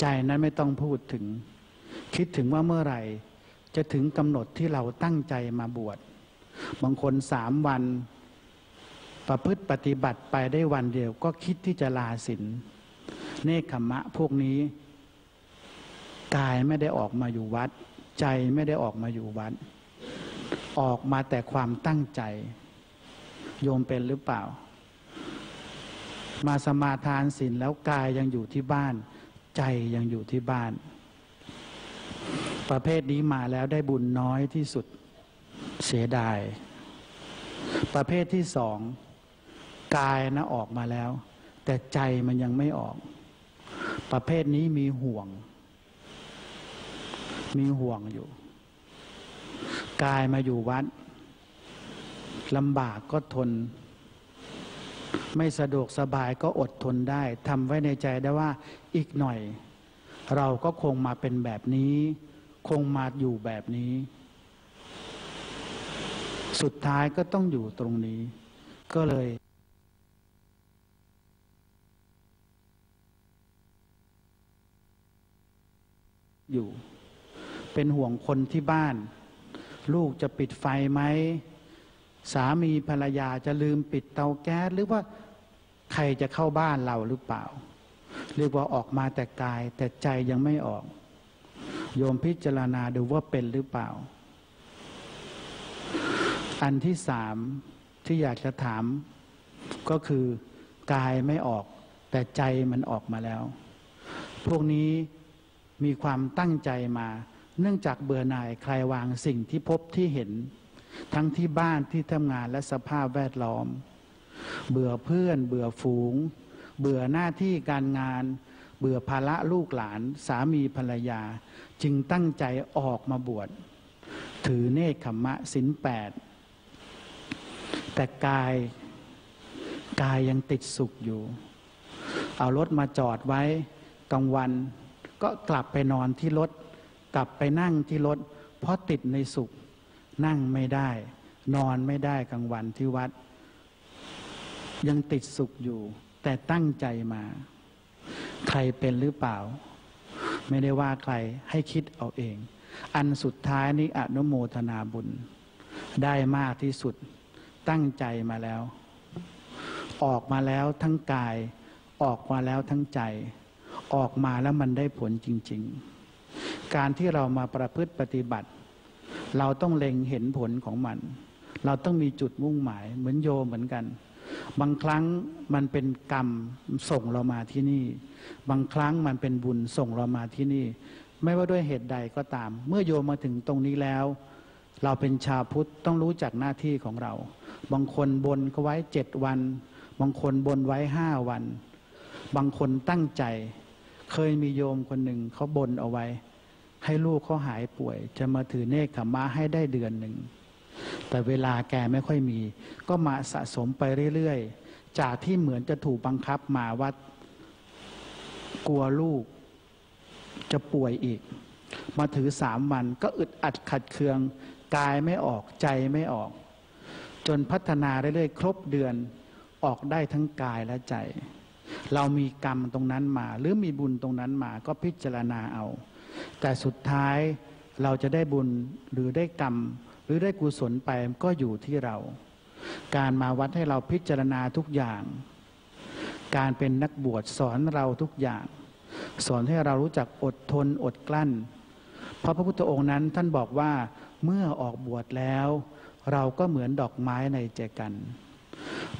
ใจนั้นไม่ต้องพูดถึงคิดถึงว่าเมื่อไหร่จะถึงกำหนดที่เราตั้งใจมาบวชบางคน3 วันประพฤติปฏิบัติไปได้วันเดียวก็คิดที่จะลาศีลเนกขมะพวกนี้กายไม่ได้ออกมาอยู่วัดใจไม่ได้ออกมาอยู่วัดออกมาแต่ความตั้งใจโยมเป็นหรือเปล่ามาสมาทานศีลแล้วกายยังอยู่ที่บ้านใจยังอยู่ที่บ้านประเภทนี้มาแล้วได้บุญน้อยที่สุดเสียดายประเภทที่2กายนะออกมาแล้วแต่ใจมันยังไม่ออกประเภทนี้มีห่วงอยู่กายมาอยู่วัดลำบากก็ทนไม่สะดวกสบายก็อดทนได้ทำไว้ในใจได้ว่าอีกหน่อยเราก็คงมาเป็นแบบนี้คงมาอยู่แบบนี้สุดท้ายก็ต้องอยู่ตรงนี้ก็เลยอยู่เป็นห่วงคนที่บ้านลูกจะปิดไฟไหมสามีภรรยาจะลืมปิดเตาแก๊สหรือว่าใครจะเข้าบ้านเราหรือเปล่าเรียกว่าออกมาแต่กายแต่ใจยังไม่ออกโยมพิจารณาดูว่าเป็นหรือเปล่าอันที่3ที่อยากจะถามก็คือกายไม่ออกแต่ใจมันออกมาแล้วพวกนี้มีความตั้งใจมาเนื่องจากเบื่อหน่ายคลายวางสิ่งที่พบที่เห็นทั้งที่บ้านที่ทำงานและสภาพแวดล้อมเบื่อเพื่อนเบื่อฝูงเบื่อหน้าที่การงานเบื่อภาระลูกหลานสามีภรรยาจึงตั้งใจออกมาบวชถือเนกขมะศีล 8แต่กายยังติดสุขอยู่เอารถมาจอดไว้กลางวันก็กลับไปนอนที่รถกลับไปนั่งที่รถเพราะติดในสุขนั่งไม่ได้นอนไม่ได้กลางวันที่วัดยังติดสุขอยู่แต่ตั้งใจมาใครเป็นหรือเปล่าไม่ได้ว่าใครให้คิดเอาเองอันสุดท้ายนี้อนุโมทนาบุญได้มากที่สุดตั้งใจมาแล้วออกมาแล้วทั้งกายออกมาแล้วทั้งใจออกมาแล้วมันได้ผลจริงๆการที่เรามาประพฤติปฏิบัติเราต้องเล็งเห็นผลของมันเราต้องมีจุดมุ่งหมายเหมือนโยมเหมือนกันบางครั้งมันเป็นกรรมส่งเรามาที่นี่บางครั้งมันเป็นบุญส่งเรามาที่นี่ไม่ว่าด้วยเหตุใดก็ตามเมื่อโยมมาถึงตรงนี้แล้วเราเป็นชาวพุทธต้องรู้จักหน้าที่ของเราบางคนบนไว้7 วันบางคนบนไว้5 วันบางคนตั้งใจเคยมีโยมคนหนึ่งเขาบนเอาไว้ให้ลูกเขาหายป่วยจะมาถือเนกขมะให้ได้เดือนหนึ่งแต่เวลาแกไม่ค่อยมีก็มาสะสมไปเรื่อยๆจากที่เหมือนจะถูกบังคับมาว่ากลัวลูกจะป่วยอีกมาถือ3 วันก็อึดอัดขัดเคืองกายไม่ออกใจไม่ออกจนพัฒนาเรื่อยๆครบเดือนออกได้ทั้งกายและใจเรามีกรรมตรงนั้นมาหรือมีบุญตรงนั้นมาก็พิจารณาเอาแต่สุดท้ายเราจะได้บุญหรือได้กรรมหรือได้กุศลไปก็อยู่ที่เราการมาวัดให้เราพิจารณาทุกอย่างการเป็นนักบวชสอนเราทุกอย่างสอนให้เรารู้จักอดทนอดกลั้นเพราะพระพุทธองค์นั้นท่านบอกว่าเมื่อออกบวชแล้วเราก็เหมือนดอกไม้ในใจกัน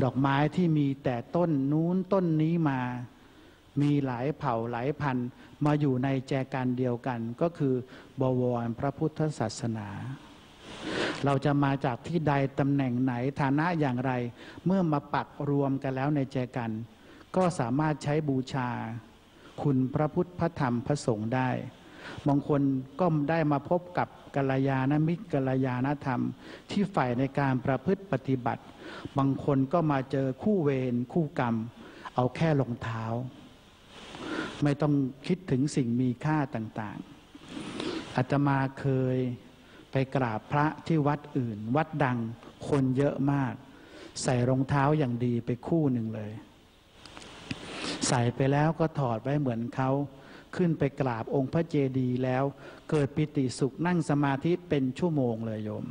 ดอกไม้ที่มีแต่ต้นนู้นต้นนี้มามีหลายเผ่าหลายพันธุ์มาอยู่ในใจกันเดียวกันก็คือบวรพระพุทธศาสนาเราจะมาจากที่ใดตำแหน่งไหนฐานะอย่างไรเมื่อมาปักรวมกันแล้วในใจกันก็สามารถใช้บูชาคุณพระพุทธพระธรรมพระสงฆ์ได้บางคนก็ได้มาพบกับกัลยาณมิตรกัลยาณธรรมที่ใฝ่ในการประพฤติปฏิบัติบางคนก็มาเจอคู่เวรคู่กรรมเอาแค่รองเท้า ไม่ต้องคิดถึงสิ่งมีค่าต่างๆอาตมาเคยไปกราบพระที่วัดอื่นวัดดังคนเยอะมากใส่รองเท้าอย่างดีไปคู่หนึ่งเลยใส่ไปแล้วก็ถอดไว้เหมือนเขาขึ้นไปกราบองค์พระเจดีย์แล้วเกิดปิติสุขนั่งสมาธิเป็นชั่วโมงเลยโยม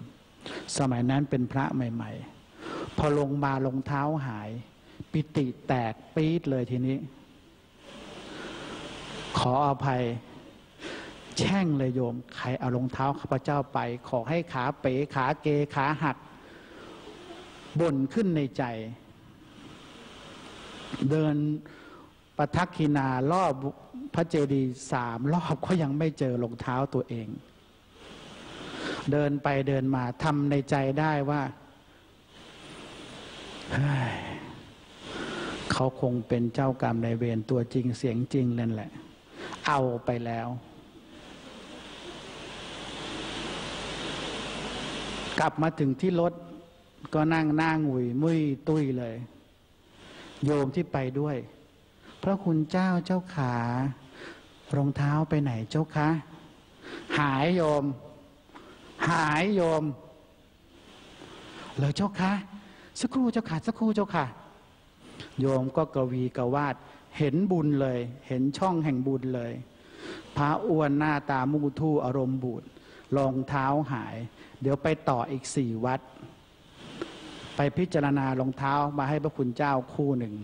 สมัยนั้นเป็นพระใหม่ๆพอลงมาลงเท้าหายปิติแตกปี๊ดเลยทีนี้ขออภัยแช่งเลยโยมใครเอารองเท้าข้าพเจ้าไปขอให้ขาเป๋ขาเกขาหักบ่นขึ้นในใจเดินประทักขิณารอบพระเจดีย์3 รอบก็ยังไม่เจอรองเท้าตัวเองเดินไปเดินมาทำในใจได้ว่าเขาคงเป็นเจ้ากรรมนายเวรตัวจริงเสียงจริงนั่นแหละเอาไปแล้วกลับมาถึงที่รถก็นั่งหน้าหงุยมุ้ยตุ้ยเลยโยมที่ไปด้วยพระคุณเจ้าเจ้าขารองเท้าไปไหนเจ้าคะหายโยมหายโยมเหรอเจ้าคะสักครู่เจ้าค่ะสักครู่เจ้าค่ะโยมก็กวีกวาดเห็นบุญเลยเห็นช่องแห่งบุญเลยพระอ้วนหน้าตามุทู่อารมณ์บูดรองเท้าหายเดี๋ยวไปต่ออีก4 วัดไปพิจารณารองเท้ามาให้พระคุณเจ้าคู่หนึ่ง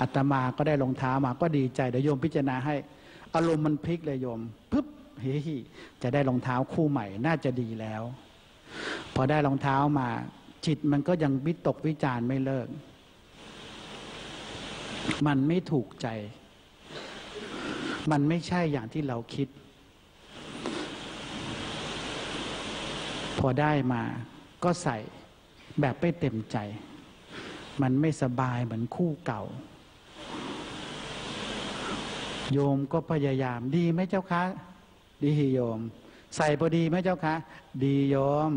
อาตมาก็ได้รองเท้ามาก็ดีใจเดี๋ยวโยมพิจารณาให้อารมณ์มันพลิกเลยโยมปึ๊บเฮ้ยจะได้รองเท้าคู่ใหม่น่าจะดีแล้วพอได้รองเท้ามาจิตมันก็ยังวิตกวิจารไม่เลิกมันไม่ถูกใจมันไม่ใช่อย่างที่เราคิดพอได้มาก็ใส่แบบไม่เต็มใจมันไม่สบายเหมือนคู่เก่าโยมก็พยายามดีไหมเจ้าคะดีโยมใส่พอดีไหมเจ้าคะดีโยม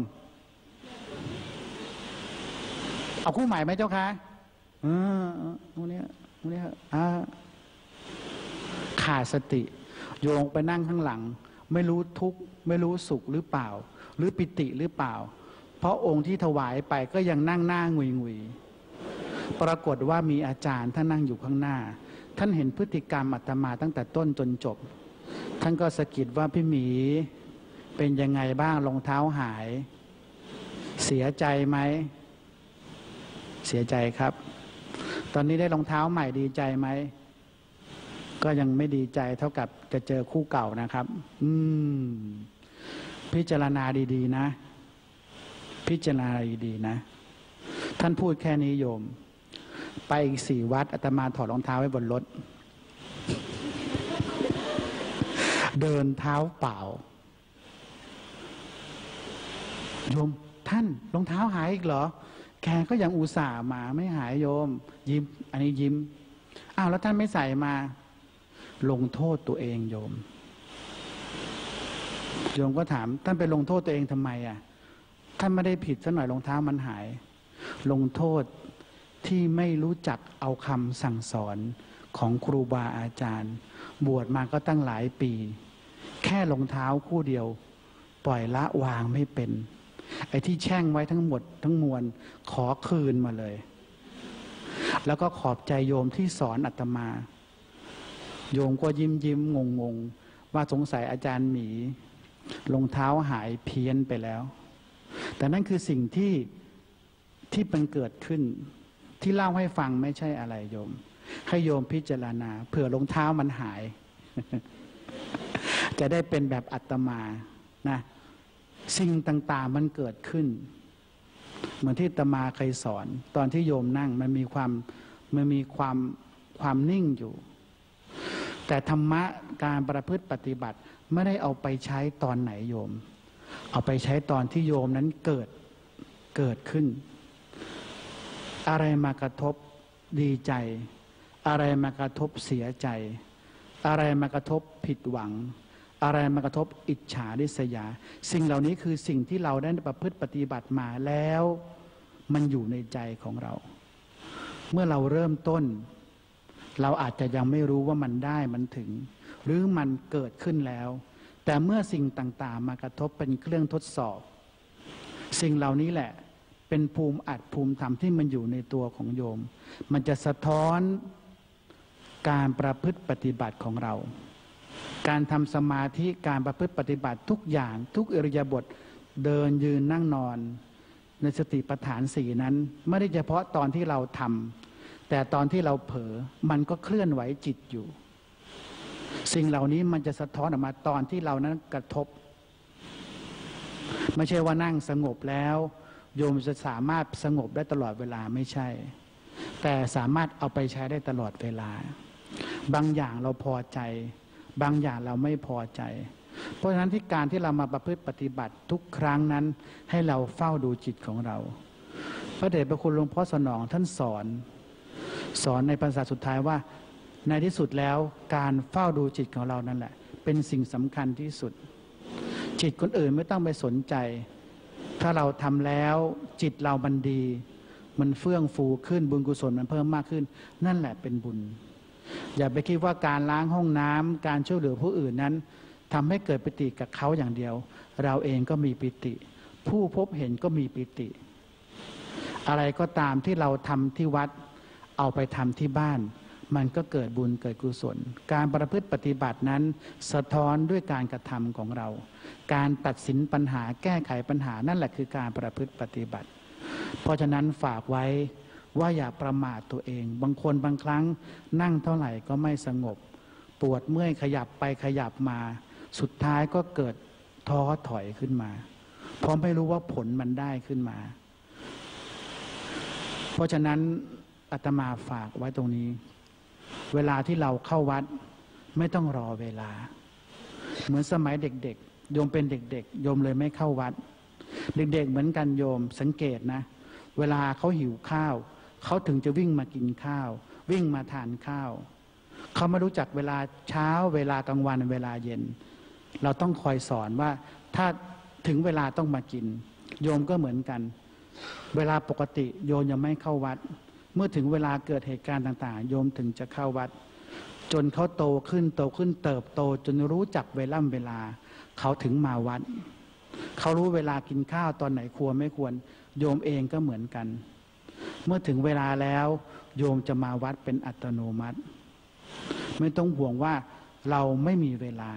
เอาคู่ใหม่ไหมเจ้าคะตรงนี้ขาดสติโยงไปนั่งข้างหลังไม่รู้ทุกข์ไม่รู้สุขหรือเปล่าหรือปิติหรือเปล่าเพราะองค์ที่ถวายไปก็ยังนั่งหน้าหงุยหงุยปรากฏว่ามีอาจารย์ท่านนั่งอยู่ข้างหน้าท่านเห็นพฤติกรรมอาตมาตั้งแต่ต้นจนจบท่านก็สะกิดว่าพี่หมีเป็นยังไงบ้างรองเท้าหายเสียใจไหมเสียใจครับตอนนี้ได้รองเท้าใหม่ดีใจไหมก็ยังไม่ดีใจเท่ากับจะเจอคู่เก่านะครับพิจารณาดีๆนะพิจารณาดีๆนะท่านพูดแค่นี้โยมไปอีก4 วัดอาตมาถอดรองเท้าไว้บนรถ เดินเท้าเปล่าโยมท่านรองเท้าหายอีกเหรอแกก็ยังอุตส่าห์มาไม่หายโยมยิ้มอันนี้ยิ้มอ้าวแล้วท่านไม่ใส่มาลงโทษตัวเองโยมโยมก็ถามท่านไปลงโทษตัวเองทำไมอ่ะท่านไม่ได้ผิดสักหน่อยรองเท้ามันหายลงโทษที่ไม่รู้จักเอาคำสั่งสอนของครูบาอาจารย์บวชมาก็ตั้งหลายปีแค่รองเท้าคู่เดียวปล่อยละวางไม่เป็นไอ้ที่แช่งไว้ทั้งหมดทั้งมวลขอคืนมาเลยแล้วก็ขอบใจโยมที่สอนอาตมาโยมก็ยิ้มงงว่าสงสัยอาจารย์หมีรองเท้าหายเพี้ยนไปแล้วแต่นั่นคือสิ่งที่มันเกิดขึ้นที่เล่าให้ฟังไม่ใช่อะไรโยมให้โยมพิจารณาเผื่อรองเท้ามันหาย จะได้เป็นแบบอาตมานะสิ่งต่างๆมันเกิดขึ้นเหมือนที่อาตมาเคยสอนตอนที่โยมนั่งมันมีความนิ่งอยู่แต่ธรรมะการประพฤติปฏิบัติไม่ได้เอาไปใช้ตอนไหนโยมเอาไปใช้ตอนที่โยมนั้นเกิดขึ้นอะไรมากระทบดีใจอะไรมากระทบเสียใจอะไรมากระทบผิดหวังอะไรมากระทบอิจฉาริษยาสิ่งเหล่านี้คือสิ่งที่เราได้ประพฤติปฏิบัติมาแล้วมันอยู่ในใจของเราเมื่อเราเริ่มต้น เราอาจจะยังไม่รู้ว่ามันได้มันถึงหรือมันเกิดขึ้นแล้วแต่เมื่อสิ่งต่างๆมากระทบเป็นเครื่องทดสอบสิ่งเหล่านี้แหละเป็นภูมิอัดภูมิธรรมที่มันอยู่ในตัวของโยมมันจะสะท้อนการประพฤติปฏิบัติของเราการทำสมาธิการประพฤติปฏิบัติทุกอย่างทุกอิริยาบถเดินยืนนั่งนอนในสติปัฏฐานสี่นั้นไม่ได้เฉพาะตอนที่เราทำแต่ตอนที่เราเผลอมันก็เคลื่อนไหวจิตอยู่สิ่งเหล่านี้มันจะสะท้อนออกมาตอนที่เรานั้นกระทบไม่ใช่ว่านั่งสงบแล้วโยมจะสามารถสงบได้ตลอดเวลาไม่ใช่แต่สามารถเอาไปใช้ได้ตลอดเวลาบางอย่างเราพอใจบางอย่างเราไม่พอใจเพราะฉะนั้นที่การที่เรามาประพฤติปฏิบัติทุกครั้งนั้นให้เราเฝ้าดูจิตของเราพระเดชพระคุณหลวงพ่อสนองท่านสอนในพรรษาสุดท้ายว่าในที่สุดแล้วการเฝ้าดูจิตของเรานั่นแหละเป็นสิ่งสำคัญที่สุดจิตคนอื่นไม่ต้องไปสนใจถ้าเราทำแล้วจิตเรามันดีมันเฟื่องฟูขึ้นบุญกุศลมันเพิ่มมากขึ้นนั่นแหละเป็นบุญอย่าไปคิดว่าการล้างห้องน้ำการช่วยเหลือผู้อื่นนั้นทำให้เกิดปิติกับเขาอย่างเดียวเราเองก็มีปิติผู้พบเห็นก็มีปิติอะไรก็ตามที่เราทำที่วัดเอาไปทำที่บ้านมันก็เกิดบุญเกิดกุศลการประพฤติปฏิบัตินั้นสะท้อนด้วยการกระทำของเราการตัดสินปัญหาแก้ไขปัญหานั่นแหละคือการประพฤติปฏิบัติเพราะฉะนั้นฝากไว้ว่าอย่าประมาทตัวเองบางคนบางครั้งนั่งเท่าไหร่ก็ไม่สงบปวดเมื่อยขยับไปขยับมาสุดท้ายก็เกิดท้อถอยขึ้นมาเพราะไม่รู้ว่าผลมันได้ขึ้นมาเพราะฉะนั้นอาตมาฝากไว้ตรงนี้เวลาที่เราเข้าวัดไม่ต้องรอเวลาเหมือนสมัยเด็กๆโยมเป็นเด็กๆโยมเลยไม่เข้าวัดเด็กๆเหมือนกันโยมสังเกตนะเวลาเขาหิวข้าวเขาถึงจะวิ่งมากินข้าววิ่งมาทานข้าวเขาไม่รู้จักเวลาเช้าเวลากลางวันเวลาเย็นเราต้องคอยสอนว่าถ้าถึงเวลาต้องมากินโยมก็เหมือนกันเวลาปกติโยมยังไม่เข้าวัดเมื่อถึงเวลาเกิดเหตุการณ์ต่างๆโยมถึงจะเข้าวัดจนเขาโตขึ้นเติบโตจนรู้จักเวลาเขาถึงมาวัดเขารู้เวลากินข้าวตอนไหนควรไม่ควรโยมเองก็เหมือนกันเมื่อถึงเวลาแล้วโยมจะมาวัดเป็นอัตโนมัติไม่ต้องห่วงว่าเราไม่มีเวลา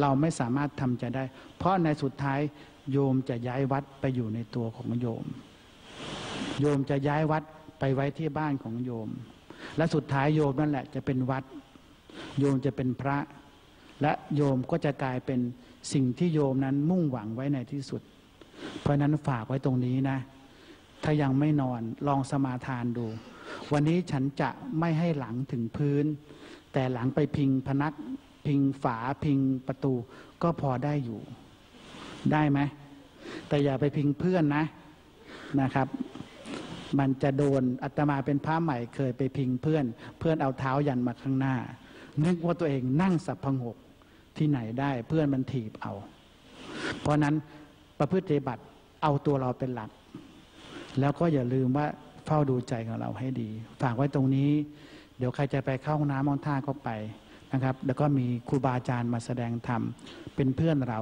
เราไม่สามารถทำจะได้เพราะในสุดท้ายโยมจะย้ายวัดไปอยู่ในตัวของโยมโยมจะย้ายวัดไปไว้ที่บ้านของโยมและสุดท้ายโยมนั่นแหละจะเป็นวัดโยมจะเป็นพระและโยมก็จะกลายเป็นสิ่งที่โยมนั้นมุ่งหวังไว้ในที่สุดเพราะนั้นฝากไว้ตรงนี้นะถ้ายังไม่นอนลองสมาทานดูวันนี้ฉันจะไม่ให้หลังถึงพื้นแต่หลังไปพิงพนักพิงฝาพิงประตูก็พอได้อยู่ได้ไหมแต่อย่าไปพิงเพื่อนนะครับมันจะโดนอาตมาเป็นพระใหม่เคยไปพิงเพื่อนเอาเท้ายันมาข้างหน้านึกว่าตัวเองนั่งสับพงกที่ไหนได้เพื่อนมันถีบเอาเพราะนั้นประพฤติปฏิบัติเอาตัวเราเป็นหลักแล้วก็อย่าลืมว่าเฝ้าดูใจของเราให้ดีฝากไว้ตรงนี้เดี๋ยวใครจะไปเข้าห้องน้ำห้องท่าก็ไปนะครับแล้วก็มีครูบาอาจารย์มาแสดงธรรมเป็นเพื่อนเรา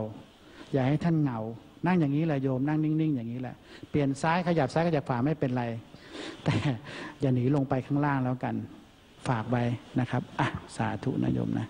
อย่าให้ท่านเหงานั่งอย่างนี้แหละโยมนั่งนิ่งๆอย่างนี้แหละเปลี่ยนซ้ายขยับขวาไม่เป็นไรแต่อย่าหนีลงไปข้างล่างแล้วกันฝากไว้นะครับสาธุนะโยมนะ